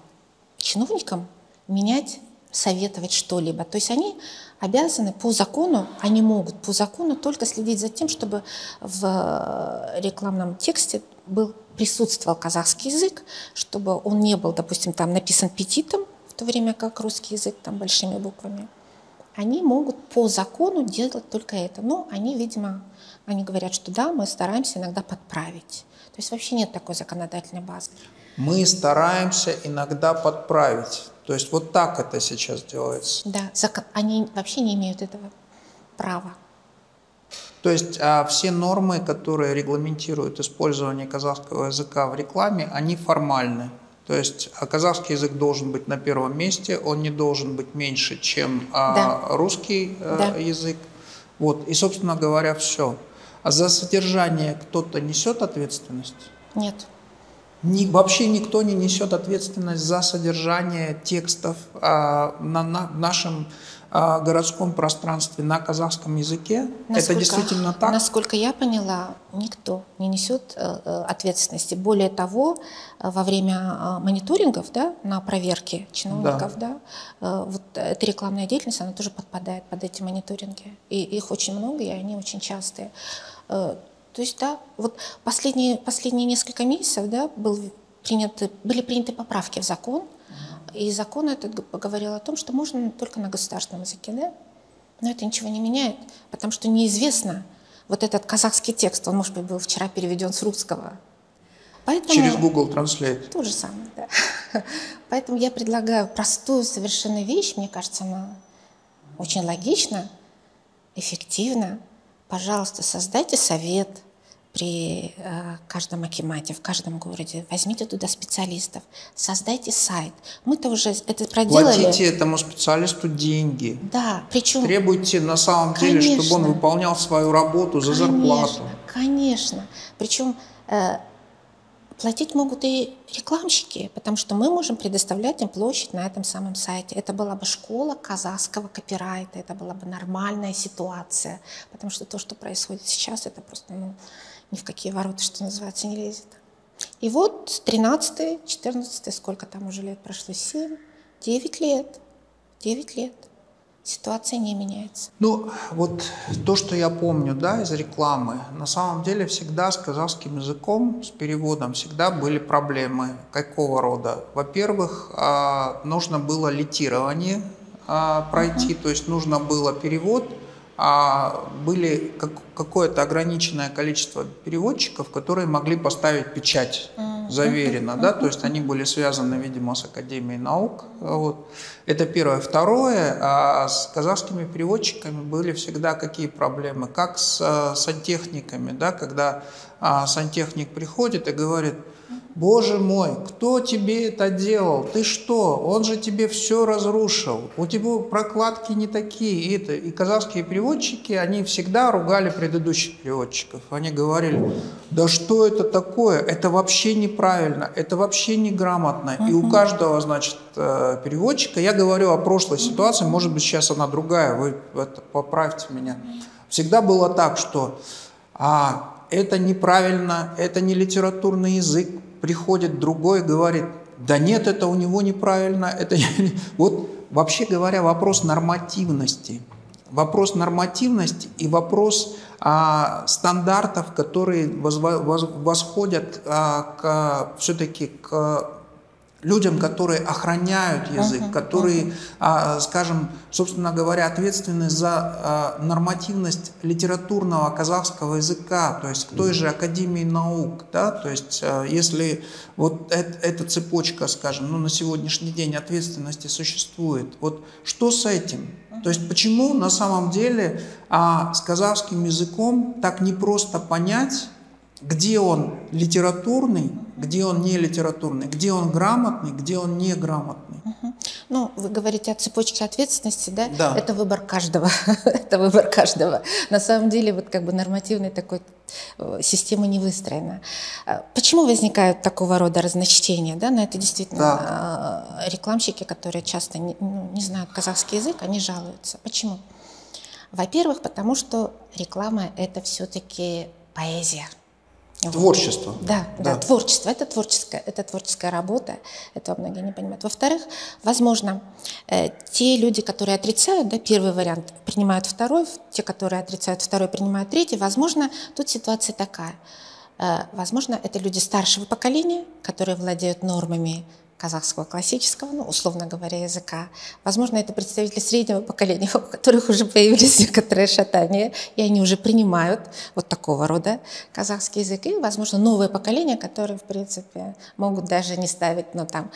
чиновникам менять, советовать что-либо. То есть они обязаны по закону, они могут по закону только следить за тем, чтобы в рекламном тексте присутствовал казахский язык, чтобы он не был, допустим, там написан петитом, в то время как русский язык там большими буквами. Они могут по закону делать только это. Но они, видимо, они говорят, что да, мы стараемся иногда подправить. То есть вообще нет такой законодательной базы. Мы стараемся иногда подправить. То есть вот так это сейчас делается. Да, они вообще не имеют этого права. То есть все нормы, которые регламентируют использование казахского языка в рекламе, они формальны. То есть казахский язык должен быть на первом месте, он не должен быть меньше, чем русский язык. Вот. И, собственно говоря, все. А за содержание кто-то несет ответственность? Нет. Вообще никто не несет ответственность за содержание текстов на нашем городском пространстве на казахском языке. Это действительно так? Насколько я поняла, никто не несет ответственности. Более того, во время мониторингов, на проверке чиновников, вот эта рекламная деятельность, она тоже подпадает под эти мониторинги. И их очень много, и они очень частые. То есть, вот последние несколько месяцев, были приняты поправки в закон, и закон этот говорил о том, что можно только на государственном языке, но это ничего не меняет, потому что неизвестно, вот этот казахский текст, он, может быть, был вчера переведен с русского, Поэтому через Google Translate. То же самое, да. Поэтому я предлагаю простую совершенно вещь, мне кажется, она очень логична, эффективна. Пожалуйста, создайте совет при каждом акимате, в каждом городе. Возьмите туда специалистов, создайте сайт. Мы-то уже это проделали. Платите этому специалисту деньги. Да, причем... Требуйте на самом деле, чтобы он выполнял свою работу за зарплату. Конечно. Причем платить могут и рекламщики, потому что мы можем предоставлять им площадь на этом самом сайте. Это была бы школа казахского копирайта, это была бы нормальная ситуация, потому что то, что происходит сейчас, это просто... Ну, ни в какие ворота, что называется, не лезет. И вот 13-й, 14-й, сколько там уже лет прошло? 7, 9 лет. 9 лет. Ситуация не меняется. Ну, вот то, что я помню, да, из рекламы, на самом деле всегда с казахским языком, с переводом всегда были проблемы. Какого рода? Во-первых, нужно было литирование пройти, то есть нужно было перевод. Были какое-то ограниченное количество переводчиков, которые могли поставить печать заверенно, да, то есть они были связаны, видимо, с Академией наук. Вот. Это первое. Второе, с казахскими переводчиками были всегда какие проблемы, как с сантехниками, да, когда сантехник приходит и говорит: «Боже мой, кто тебе это делал? Ты что? Он же тебе все разрушил. У тебя прокладки не такие». И казахские переводчики, они всегда ругали предыдущих переводчиков. Они говорили: «Да что это такое? Это вообще неправильно, это вообще неграмотно». И у каждого, значит, переводчика, я говорю о прошлой ситуации, может быть, сейчас она другая, вы это, поправьте меня. Всегда было так, что это неправильно, это не литературный язык. Приходит другой и говорит: «Да нет, это у него неправильно». Это... Вот вообще говоря, вопрос нормативности. Вопрос нормативности и вопрос стандартов, которые восходят все-таки к людям, которые охраняют язык, которые, скажем, собственно говоря, ответственны за нормативность литературного казахского языка, то есть к той же Академии наук, да, то есть если вот эта цепочка, скажем, ну, на сегодняшний день ответственности существует, вот что с этим? То есть почему на самом деле с казахским языком так непросто понять, где он литературный, где он не литературный, где он грамотный, где он не грамотный. Ну, вы говорите о цепочке ответственности, да? Да. Это выбор каждого. Это выбор каждого. На самом деле, вот как бы нормативной такой системы не выстроена. Почему возникают такого рода разночтения, да? На это действительно рекламщики, которые часто не знают казахский язык, они жалуются. Почему? Во-первых, потому что реклама – это все-таки поэзия. Творчество. Да, да, да, творчество. Это творческая работа. Этого многие не понимают. Во-вторых, возможно, те люди, которые отрицают, да, первый вариант, принимают второй, те, которые отрицают второй, принимают третий, возможно, тут ситуация такая. Возможно, это люди старшего поколения, которые владеют нормами казахского классического, ну, условно говоря, языка. Возможно, это представители среднего поколения, у которых уже появились некоторые шатания, и они уже принимают вот такого рода казахский язык. И, возможно, новое поколение, которые, в принципе, могут даже не ставить, но там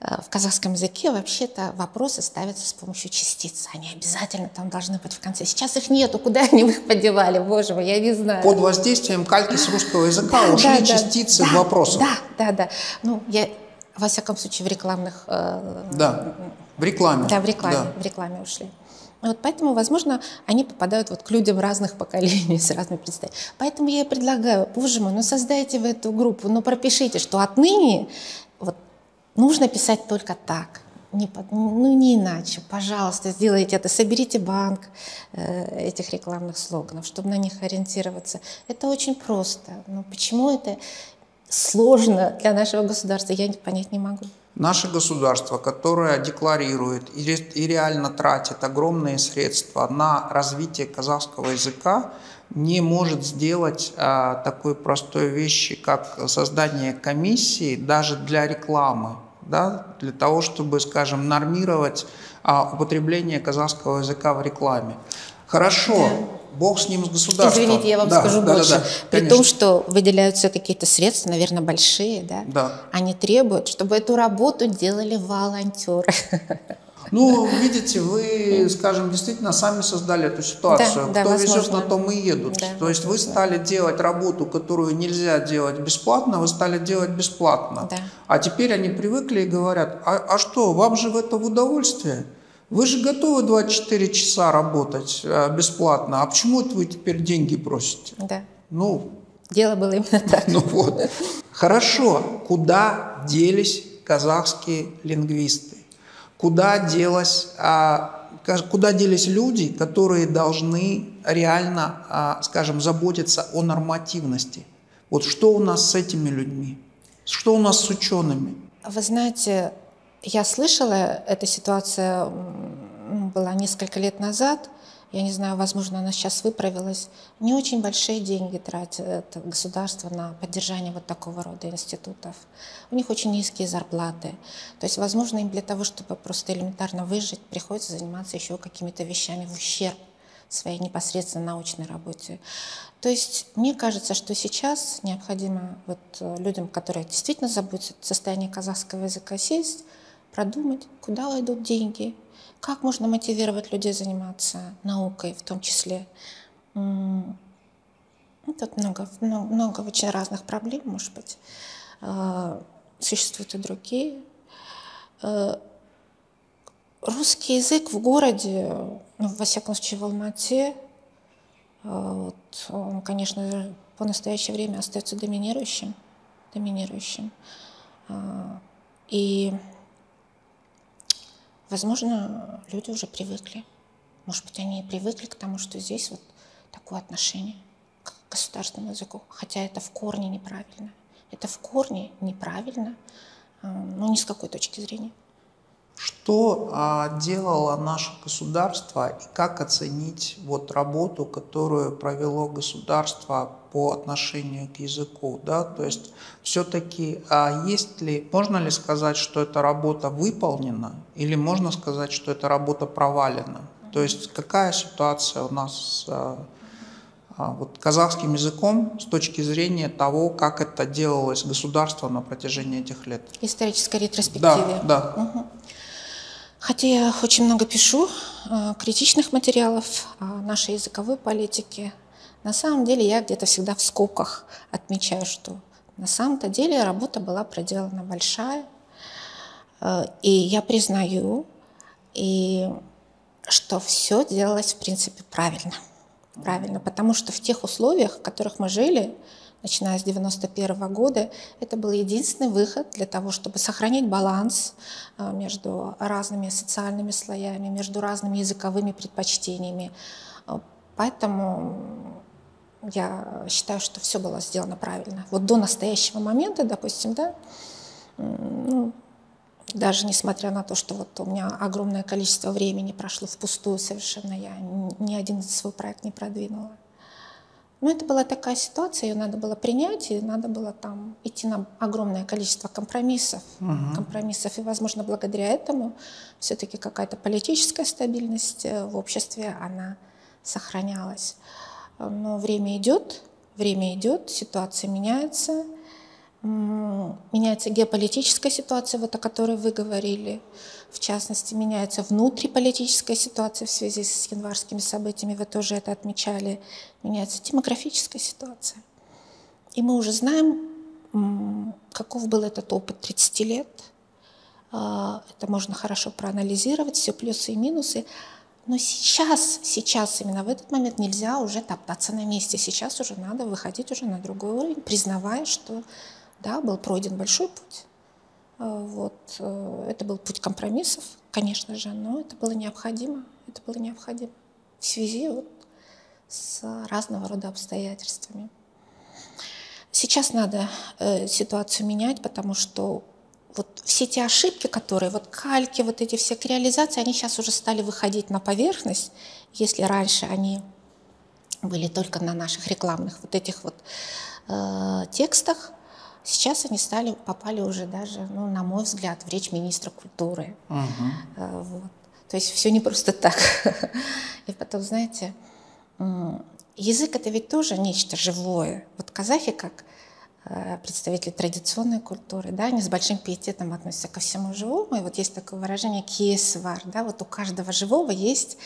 в казахском языке вообще-то вопросы ставятся с помощью частиц. Они обязательно там должны быть в конце. Сейчас их нету, куда они их подевали, боже мой, я не знаю. Под воздействием кальки с русского языка ушли частицы в вопросах. Да, да, да. Ну, я... Во всяком случае, в рекламных... Да, в рекламе. Да, в рекламе, да. В рекламе ушли. Вот поэтому, возможно, они попадают вот к людям разных поколений, с разными представителями. Поэтому я и предлагаю: боже мой, ну создайте в эту группу, ну пропишите, что отныне вот нужно писать только так. Ну, не иначе. Пожалуйста, сделайте это. Соберите банк этих рекламных слоганов, чтобы на них ориентироваться. Это очень просто. Но почему это... сложно для нашего государства, я понять не могу. Наше государство, которое декларирует и реально тратит огромные средства на развитие казахского языка, не может сделать такой простой вещи, как создание комиссии даже для рекламы, да, для того, чтобы, скажем, нормировать употребление казахского языка в рекламе. Хорошо. бог с ним, с государством. Извините, я вам скажу больше. При том, что выделяются какие-то средства, наверное, большие, они требуют, чтобы эту работу делали волонтеры. Ну, видите, вы, скажем, действительно сами создали эту ситуацию. Кто везет, на том и едут. То есть вы стали делать работу, которую нельзя делать бесплатно, вы стали делать бесплатно. А теперь они привыкли и говорят, а что, вам же в это в удовольствие? Вы же готовы 24 часа работать бесплатно, а почему это вы теперь деньги просите? Ну, дело было именно так. Ну вот. Хорошо, куда делись казахские лингвисты? Куда делись люди, которые должны реально, скажем, заботиться о нормативности? Вот что у нас с этими людьми? Что у нас с учеными? Вы знаете, я слышала, эта ситуация была несколько лет назад. Я не знаю, возможно, она сейчас выправилась. Не очень большие деньги тратит государство на поддержание вот такого рода институтов. У них очень низкие зарплаты. То есть, возможно, им для того, чтобы просто элементарно выжить, приходится заниматься еще какими-то вещами в ущерб своей непосредственно научной работе. То есть, мне кажется, что сейчас необходимо вот людям, которые действительно заботятся о состоянии казахского языка, сесть, продумать, куда уйдут деньги, как можно мотивировать людей заниматься наукой, в том числе. Тут много очень разных проблем, может быть. Существуют и другие. Русский язык в городе, ну, во всяком случае в Алмате, вот, он, конечно, по настоящее время остается доминирующим. И возможно, люди уже привыкли. Может быть, они и привыкли к тому, что здесь вот такое отношение к государственному языку. Хотя это в корне неправильно. Это в корне неправильно, но ни с какой точки зрения. Что делало наше государство и как оценить вот работу, которую провело государство по отношению к языку? Да? То есть все-таки можно ли сказать, что эта работа выполнена, или можно сказать, что эта работа провалена? То есть какая ситуация у нас вот казахским языком с точки зрения того, как это делалось государство на протяжении этих лет? Историческая ретроспектива. Угу. Хотя я очень много пишу критичных материалов о нашей языковой политике. На самом деле я где-то всегда в скобках отмечаю, что на самом-то деле работа была проделана большая. И я признаю, что все делалось в принципе правильно. Правильно, потому что в тех условиях, в которых мы жили, начиная с 1991 года, это был единственный выход для того, чтобы сохранить баланс между разными социальными слоями, между разными языковыми предпочтениями. Поэтому я считаю, что все было сделано правильно. Вот до настоящего момента, допустим, ну, даже несмотря на то, что вот у меня огромное количество времени прошло впустую совершенно, я ни один свой проект не продвинула. Но это была такая ситуация, ее надо было принять, и надо было там идти на огромное количество компромиссов. И, возможно, благодаря этому все-таки какая-то политическая стабильность в обществе, она сохранялась. Но время идет, ситуация меняется. Меняется геополитическая ситуация, вот о которой вы говорили. В частности, меняется внутриполитическая ситуация в связи с январскими событиями, вы тоже это отмечали. Меняется демографическая ситуация. И мы уже знаем, каков был этот опыт 30 лет. Это можно хорошо проанализировать, все плюсы и минусы. Но сейчас, именно в этот момент нельзя уже топтаться на месте. Сейчас уже надо выходить уже на другой уровень, признавая, что да, был пройден большой путь. Вот. Это был путь компромиссов, конечно же, но это было необходимо. Это было необходимо в связи вот с разного рода обстоятельствами. Сейчас надо ситуацию менять, потому что вот все те ошибки, которые, вот кальки, вот эти все реализации, они сейчас уже стали выходить на поверхность, если раньше они были только на наших рекламных вот этих вот текстах. Сейчас они попали уже даже, ну, на мой взгляд, в речь министра культуры. Вот. То есть все не просто так. И потом, знаете, Язык — это ведь тоже нечто живое. Вот казахи, как представители традиционной культуры, да, они с большим пиететом относятся ко всему живому. И вот есть такое выражение «киесвар», да, вот у каждого живого есть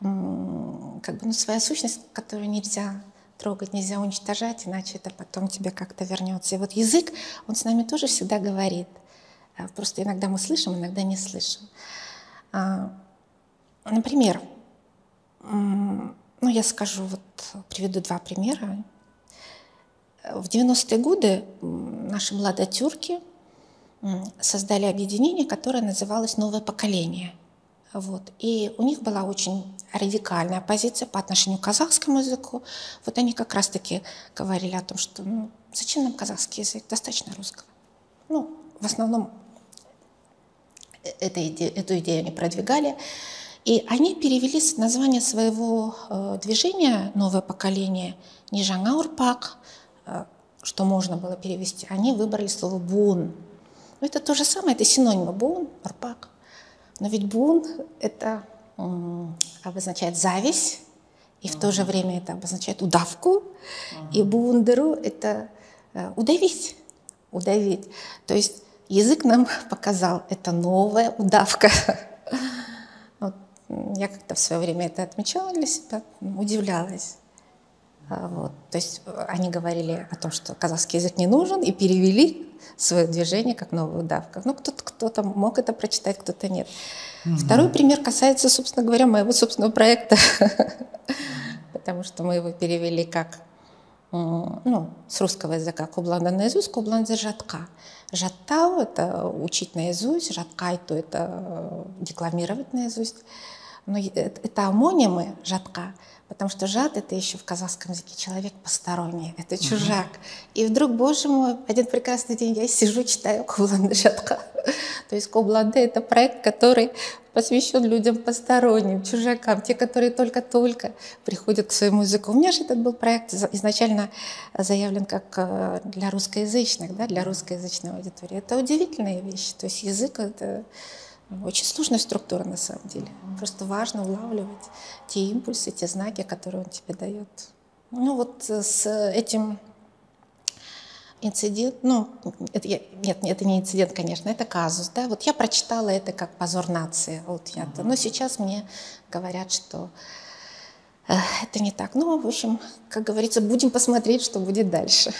как бы, ну, своя сущность, которую нельзя трогать, нельзя уничтожать, иначе это потом тебе как-то вернется. И вот язык, он с нами тоже всегда говорит. Просто иногда мы слышим, иногда не слышим. Например, ну, я скажу, вот приведу два примера. В 90-е годы наши младые тюрки создали объединение, которое называлось «Новое поколение». Вот. И у них была очень радикальная позиция по отношению к казахскому языку. Вот они как раз-таки говорили о том, что ну, зачем нам казахский язык, достаточно русского. Ну, в основном эту идею они продвигали. И они перевели название своего движения «Новое поколение» не «Жаңа ұрпақ», что можно было перевести, они выбрали слово «буын». Но это то же самое, это синонимы «буын», «ұрпақ». Но ведь «буын» это обозначает зависть, и в то же время это обозначает удавку, и «буындыру» это удавить, удавить. То есть язык нам показал, это новая удавка. Вот, я как-то в свое время это отмечала для себя, удивлялась. Вот. То есть они говорили о том, что казахский язык не нужен, и перевели свое движение как новая удавка. Ну, кто-то мог это прочитать, кто-то нет. Второй пример касается, собственно говоря, моего собственного проекта, потому что мы его перевели как, ну, с русского языка «Қобыланды» наизусть, «Қобыланды» — жатка. Жаттау — это учить наизусть, жаткайту — это декламировать наизусть. Но это омонимы жатка, потому что жат — это еще в казахском языке человек посторонний, это чужак. И вдруг, боже мой, один прекрасный день я сижу, читаю «Қобыланды» жатка. То есть «Қобыланды» — это проект, который посвящен людям посторонним, чужакам, те, которые только-только приходят к своему языку. У меня же этот был проект изначально заявлен как для русскоязычных, да, для русскоязычной аудитории. Это удивительные вещи, то есть язык — это... Очень сложная структура на самом деле. Просто важно улавливать те импульсы, те знаки, которые он тебе дает. Ну вот с этим инцидентом, ну, нет, это не инцидент, конечно, это казус. Да? Вот я прочитала это как позор нации. Вот но сейчас мне говорят, что это не так. Ну, в общем, как говорится, будем посмотреть, что будет дальше.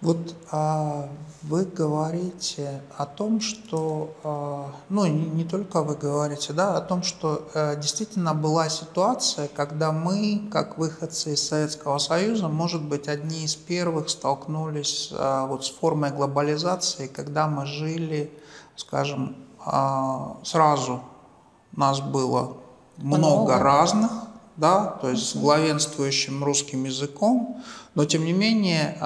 Вот вы говорите о том, что, ну не только вы говорите, да, о том, что действительно была ситуация, когда мы, как выходцы из Советского Союза, может быть, одни из первых столкнулись вот с формой глобализации, когда мы жили, скажем, сразу нас было много разных. Да, то есть с главенствующим русским языком, но тем не менее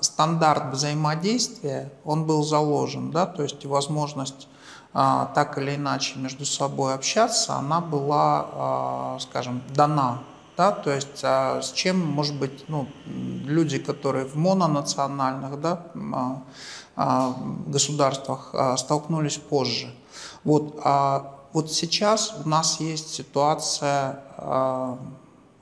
стандарт взаимодействия, он был заложен, да, то есть возможность так или иначе между собой общаться, она была, скажем, дана, да, то есть с чем, может быть, ну, люди, которые в мононациональных, да, государствах столкнулись позже. Вот, вот сейчас у нас есть ситуация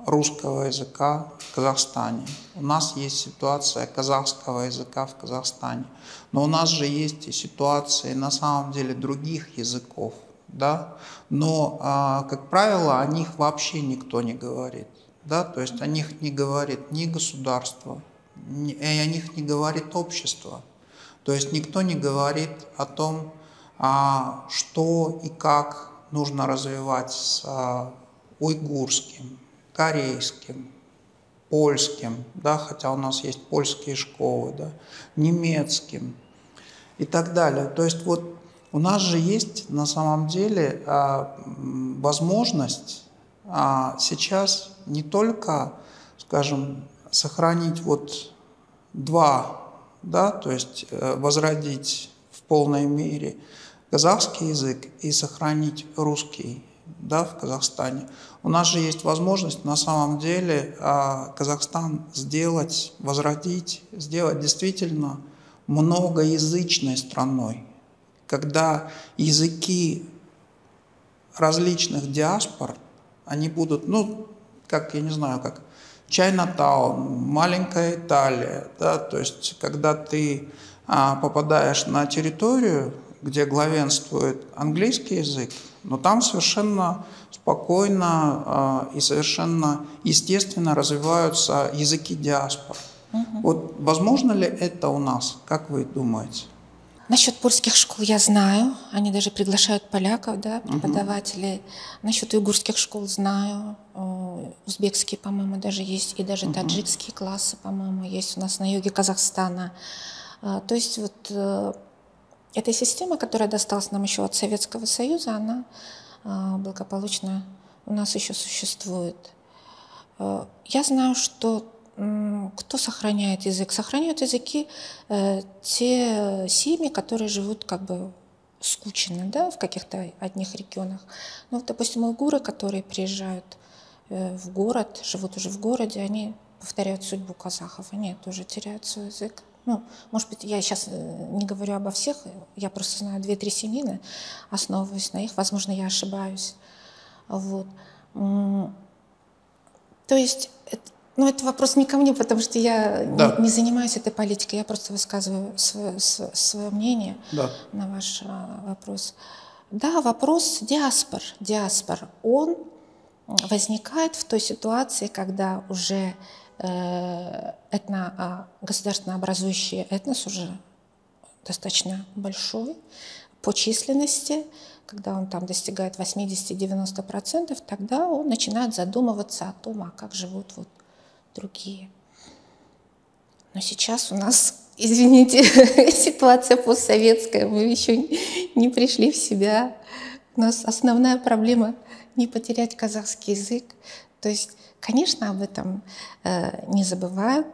русского языка в Казахстане. У нас есть ситуация казахского языка в Казахстане. Но у нас же есть и ситуации, на самом деле, других языков. Да? Но, как правило, о них вообще никто не говорит. Да? То есть о них не говорит ни государство, и о них не говорит общество. То есть никто не говорит о том, что и как нужно развивать с уйгурским, корейским, польским, да, хотя у нас есть польские школы, да, немецким и так далее. То есть вот у нас же есть на самом деле возможность сейчас не только, скажем, сохранить вот два, да, то есть возродить в полной мере казахский язык и сохранить русский, да, в Казахстане. У нас же есть возможность на самом деле Казахстан сделать, возродить, сделать действительно многоязычной страной, когда языки различных диаспор, они будут, ну, как, я не знаю, как Чайнатаун, маленькая Италия, да, то есть когда ты попадаешь на территорию, где главенствует английский язык, но там совершенно спокойно и совершенно естественно развиваются языки диаспор. Угу. Вот возможно ли это у нас? Как вы думаете? Насчет польских школ я знаю. Они даже приглашают поляков, да, преподавателей. Угу. Насчет уйгурских школ знаю. Узбекские, по-моему, даже есть. И даже таджикские классы, по-моему, есть у нас на юге Казахстана. То есть вот эта система, которая досталась нам еще от Советского Союза, она благополучно у нас еще существует. Я знаю, что кто сохраняет язык? Сохраняют языки те семьи, которые живут как бы скучно, да, в каких-то одних регионах. Ну, допустим, уйгуры, которые приезжают в город, живут уже в городе, они повторяют судьбу казахов, они тоже теряют свой язык. Ну, может быть, я сейчас не говорю обо всех, я просто знаю 2-3 семьи, основываюсь на их, возможно, я ошибаюсь. Вот. То есть, ну, это вопрос не ко мне, потому что я не занимаюсь этой политикой, я просто высказываю свое мнение на ваш вопрос. Да, вопрос диаспор, он возникает в той ситуации, когда уже государственно образующий этнос уже достаточно большой по численности, когда он там достигает 80-90%, тогда он начинает задумываться о том, а как живут вот другие. Но сейчас у нас, извините, ситуация постсоветская, мы еще не пришли в себя. У нас основная проблема — не потерять казахский язык. То есть, конечно, об этом не забывают.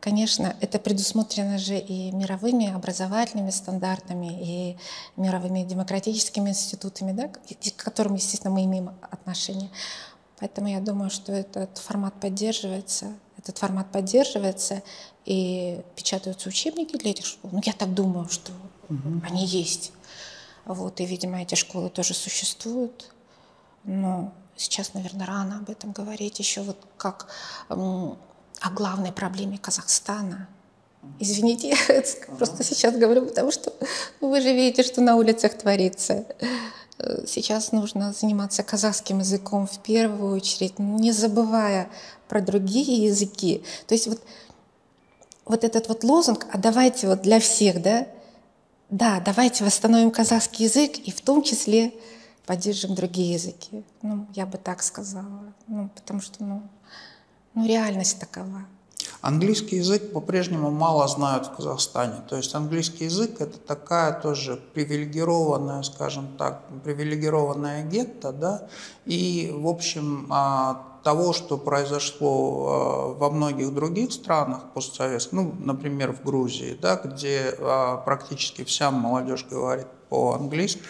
Конечно, это предусмотрено же и мировыми образовательными стандартами, и мировыми демократическими институтами, да, к которым, естественно, мы имеем отношение. Поэтому я думаю, что этот формат поддерживается, и печатаются учебники для этих школ. Ну, я так думаю, что они есть. Вот, и, видимо, эти школы тоже существуют. Но сейчас, наверное, рано об этом говорить, еще вот как о главной проблеме Казахстана. Извините, я просто сейчас говорю, потому что вы же видите, что на улицах творится. Сейчас нужно заниматься казахским языком в первую очередь, не забывая про другие языки. То есть вот этот вот лозунг «А давайте вот для всех», да? Да, давайте восстановим казахский язык и в том числе поддержим другие языки. Ну, я бы так сказала. Ну, потому что, ну, реальность такова. Английский язык по-прежнему мало знают в Казахстане. То есть английский язык — это такая тоже привилегированная, скажем так, привилегированная гетто, да? И, в общем, того, что произошло во многих других странах постсоветских, ну, например, в Грузии, да, где практически вся молодежь говорит по-английски,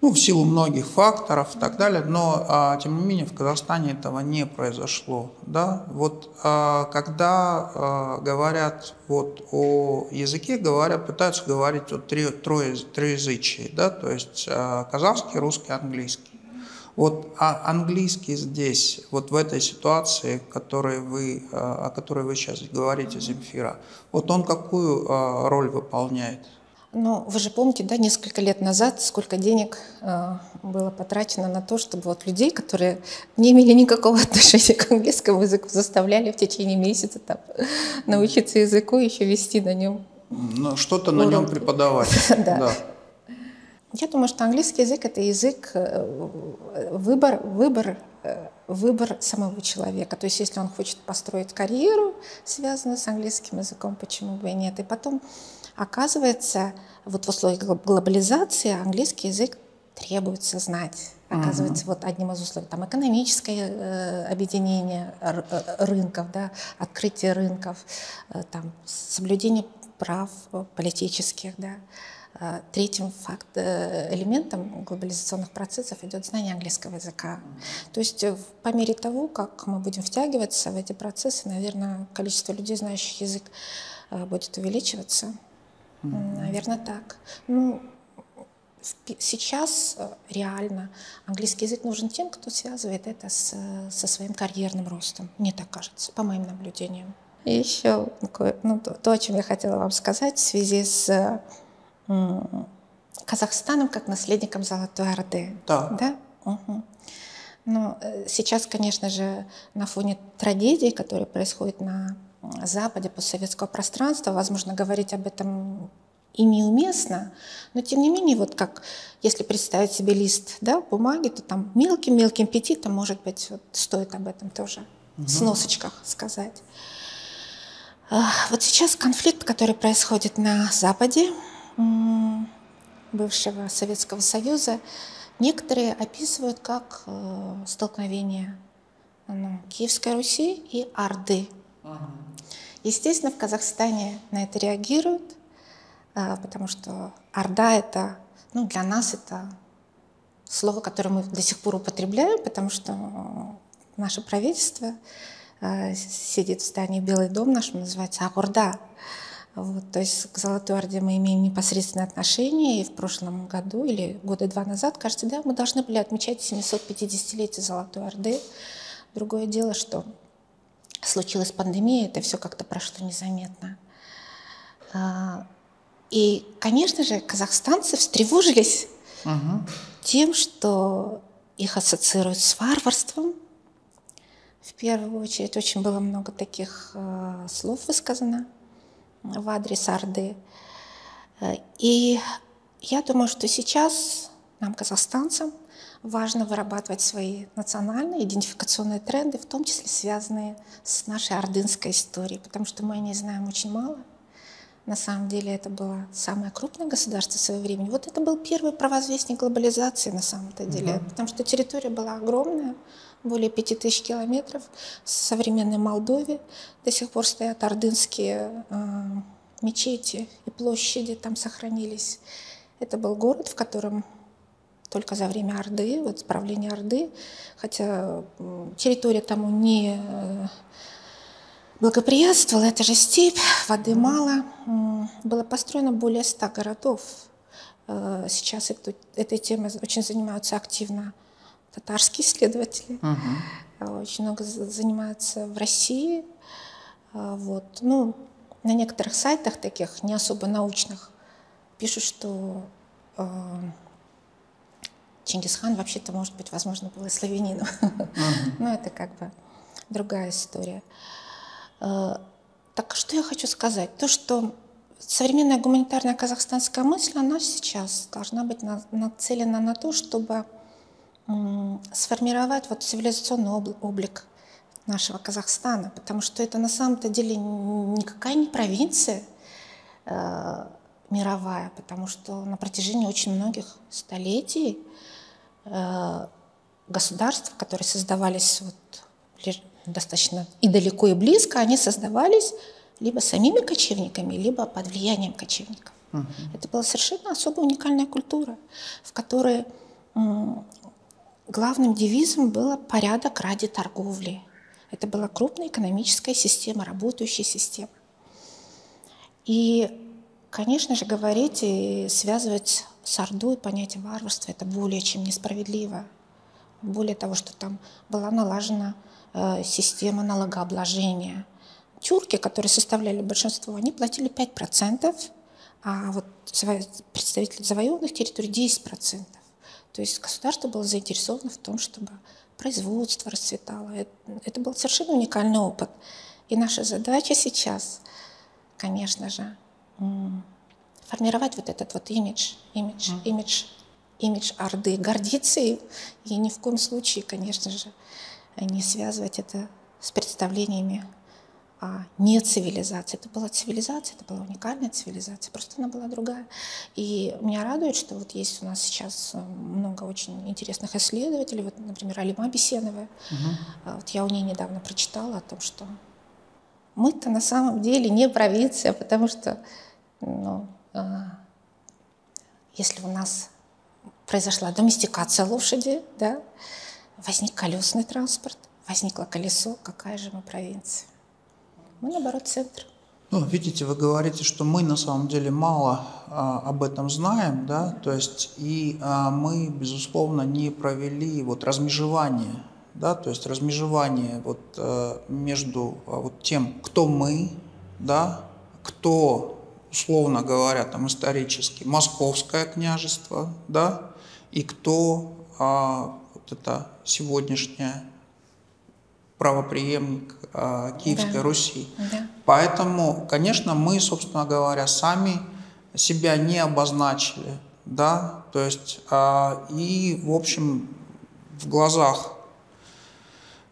ну, в силу многих факторов и так далее, но, тем не менее, в Казахстане этого не произошло. Да? Вот когда говорят вот о языке, пытаются говорить о троязычии, да? То есть казахский, русский, английский. Вот, а английский здесь, вот в этой ситуации, о которой вы сейчас говорите, Земфира, вот он какую роль выполняет? Ну, вы же помните, да, несколько лет назад, сколько денег было потрачено на то, чтобы вот людей, которые не имели никакого отношения к английскому языку, заставляли в течение месяца там научиться языку и еще вести на нем. Ну, что-то на нем преподавать. Да. Я думаю, что английский язык — это язык, выбор самого человека. То есть если он хочет построить карьеру, связанную с английским языком, почему бы и нет. И потом оказывается, вот в условиях глобализации английский язык требуется знать. Оказывается, вот одним из условий там экономическое объединение рынков, да, открытие рынков, там, соблюдение прав политических, да. Третьим элементом глобализационных процессов идет знание английского языка. То есть по мере того, как мы будем втягиваться в эти процессы, наверное, количество людей, знающих язык, будет увеличиваться. Наверное, так. Ну, сейчас реально английский язык нужен тем, кто связывает это со своим карьерным ростом, мне так кажется, по моим наблюдениям. И еще то, о чем я хотела вам сказать в связи с Казахстаном как наследником Золотой Орды. Да. Да? Угу. Но сейчас, конечно же, на фоне трагедии, которая происходит на Западе, постсоветского пространства, возможно, говорить об этом и неуместно, но тем не менее, вот как если представить себе лист, да, бумаги, то там мелким-мелким петитом, может быть, вот стоит об этом тоже в сносочках сказать. Вот сейчас конфликт, который происходит на Западе бывшего Советского Союза, некоторые описывают как столкновение Киевской Руси и Орды. Естественно, в Казахстане на это реагируют, потому что Орда — это, ну, для нас это слово, которое мы до сих пор употребляем, потому что наше правительство сидит в здании Белый дом, нашим называется Ак-Орда. Вот, то есть к Золотой Орде мы имеем непосредственное отношение, и в прошлом году или года два назад, кажется, да, мы должны были отмечать 750-летие Золотой Орды. Другое дело, что случилась пандемия, это все как-то прошло незаметно. И, конечно же, казахстанцы встревожились тем, что их ассоциируют с варварством. В первую очередь очень было много таких слов высказано в адрес Орды. И я думаю, что сейчас нам, казахстанцам, важно вырабатывать свои национальные идентификационные тренды, в том числе связанные с нашей ордынской историей, потому что мы о ней знаем очень мало. На самом деле это было самое крупное государство в свое время. Вот это был первый провозвестник глобализации на самом-то деле, потому что территория была огромная, более 5000 километров. В современной Молдове до сих пор стоят ордынские мечети и площади там сохранились. Это был город, в котором только за время Орды, вот правления Орды, хотя территория тому не благоприятствовала, это же степь, воды мало, было построено более 100 городов. Сейчас этой темой очень занимаются активно татарские исследователи, очень много занимаются в России. Вот. Ну, на некоторых сайтах таких, не особо научных, пишут, что Чингисхан вообще-то, может быть, возможно, был и славянином. Но это как бы другая история. Так что я хочу сказать? То, что современная гуманитарная казахстанская мысль, она сейчас должна быть нацелена на то, чтобы сформировать вот цивилизационный облик нашего Казахстана, потому что это на самом-то деле никакая не провинция мировая, потому что на протяжении очень многих столетий государства, которые создавались вот достаточно и далеко, и близко, они создавались либо самими кочевниками, либо под влиянием кочевников. Это была совершенно особая уникальная культура, в которой главным девизом было «порядок ради торговли». Это была крупная экономическая система, работающая система. И, конечно же, говорить и связывать с Ордой понятие варварства — это более чем несправедливо. Более того, что там была налажена система налогообложения. Тюрки, которые составляли большинство, они платили 5%, а вот представители завоеванных территорий — 10%. То есть государство было заинтересовано в том, чтобы производство расцветало. Это был совершенно уникальный опыт. И наша задача сейчас, конечно же, формировать вот этот вот имидж Орды, гордиться им, и ни в коем случае, конечно же, не связывать это с представлениями о нецивилизации. Это была цивилизация, это была уникальная цивилизация, просто она была другая. И меня радует, что вот есть у нас сейчас много очень интересных исследователей, вот, например, Алима Бесенова. Вот я у нее недавно прочитала о том, что мы-то на самом деле не провинция, потому что, ну, если у нас произошла доместикация лошади, да, возник колесный транспорт, возникло колесо, какая же мы провинция? Мы, наоборот, центр. Ну, видите, вы говорите, что мы на самом деле мало об этом знаем, да, то есть и мы, безусловно, не провели вот размежевание, да, то есть размежевание вот между вот тем, кто мы, да, кто, условно говоря, там исторически Московское княжество, да, и кто вот это сегодняшняя правопреемник Киевской, да, Руси. Да. Поэтому, конечно, мы, собственно говоря, сами себя не обозначили, да, то есть и, в общем, в глазах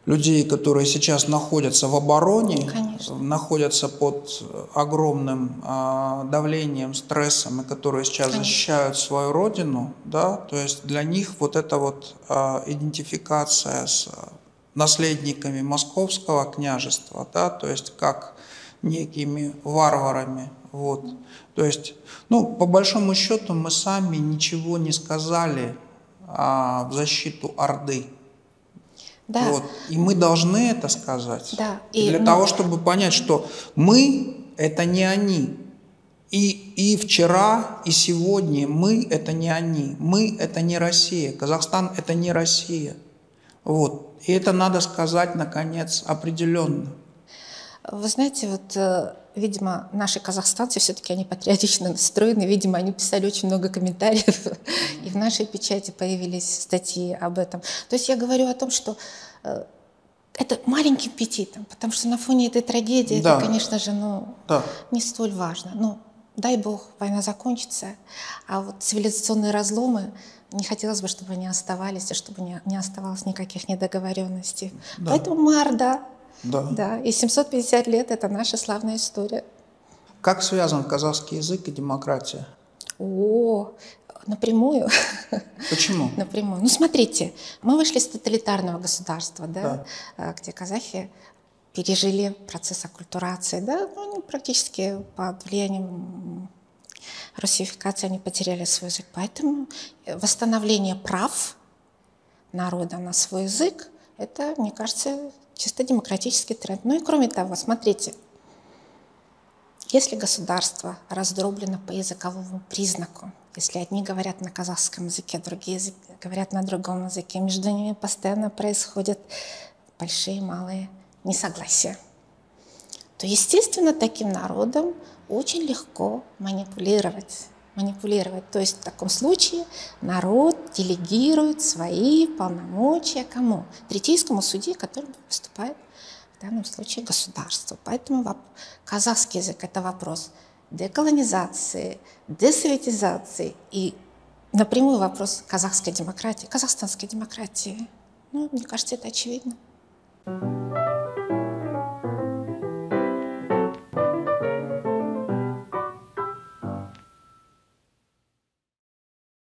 людей, которые сейчас находятся в обороне, конечно, находятся под огромным давлением, стрессом, и которые сейчас, конечно, защищают свою родину, да, то есть для них вот эта вот идентификация с наследниками Московского княжества, да, то есть как некими варварами, вот. То есть, ну, по большому счету мы сами ничего не сказали в защиту Орды. Да. Вот. И мы должны это сказать, да. И для того, чтобы понять, что мы – это не они. И вчера, и сегодня мы – это не они. Мы – это не Россия. Казахстан – это не Россия. Вот. И это надо сказать, наконец, определенно. Вы знаете, вот, видимо, наши казахстанцы все-таки они патриотично настроены, видимо, они писали очень много комментариев, и в нашей печати появились статьи об этом. То есть я говорю о том, что это маленьким петитом, потому что на фоне этой трагедии, да, это, конечно же, ну, да, не столь важно. Но дай бог, война закончится, а вот цивилизационные разломы, не хотелось бы, чтобы они оставались, и чтобы не оставалось никаких недоговоренностей. Да. Поэтому мы Орда. Да. Да. И 750 лет – это наша славная история. Как связан казахский язык и демократия? О, напрямую. Почему? Напрямую. Ну, смотрите, мы вышли из тоталитарного государства, да, да, где казахи пережили процесс аккультурации. Да? Ну, они практически под влиянием русификации они потеряли свой язык. Поэтому восстановление прав народа на свой язык – это, мне кажется, чисто демократический тренд. Ну и кроме того, смотрите, если государство раздроблено по языковому признаку, если одни говорят на казахском языке, другие говорят на другом языке, между ними постоянно происходят большие и малые несогласия, то, естественно, таким народом очень легко манипулировать. То есть в таком случае народ делегирует свои полномочия кому? Третейскому судье, который выступает в данном случае государству. Поэтому казахский язык – это вопрос деколонизации, десоветизации и напрямую вопрос казахской демократии, казахстанской демократии. Ну, мне кажется, это очевидно.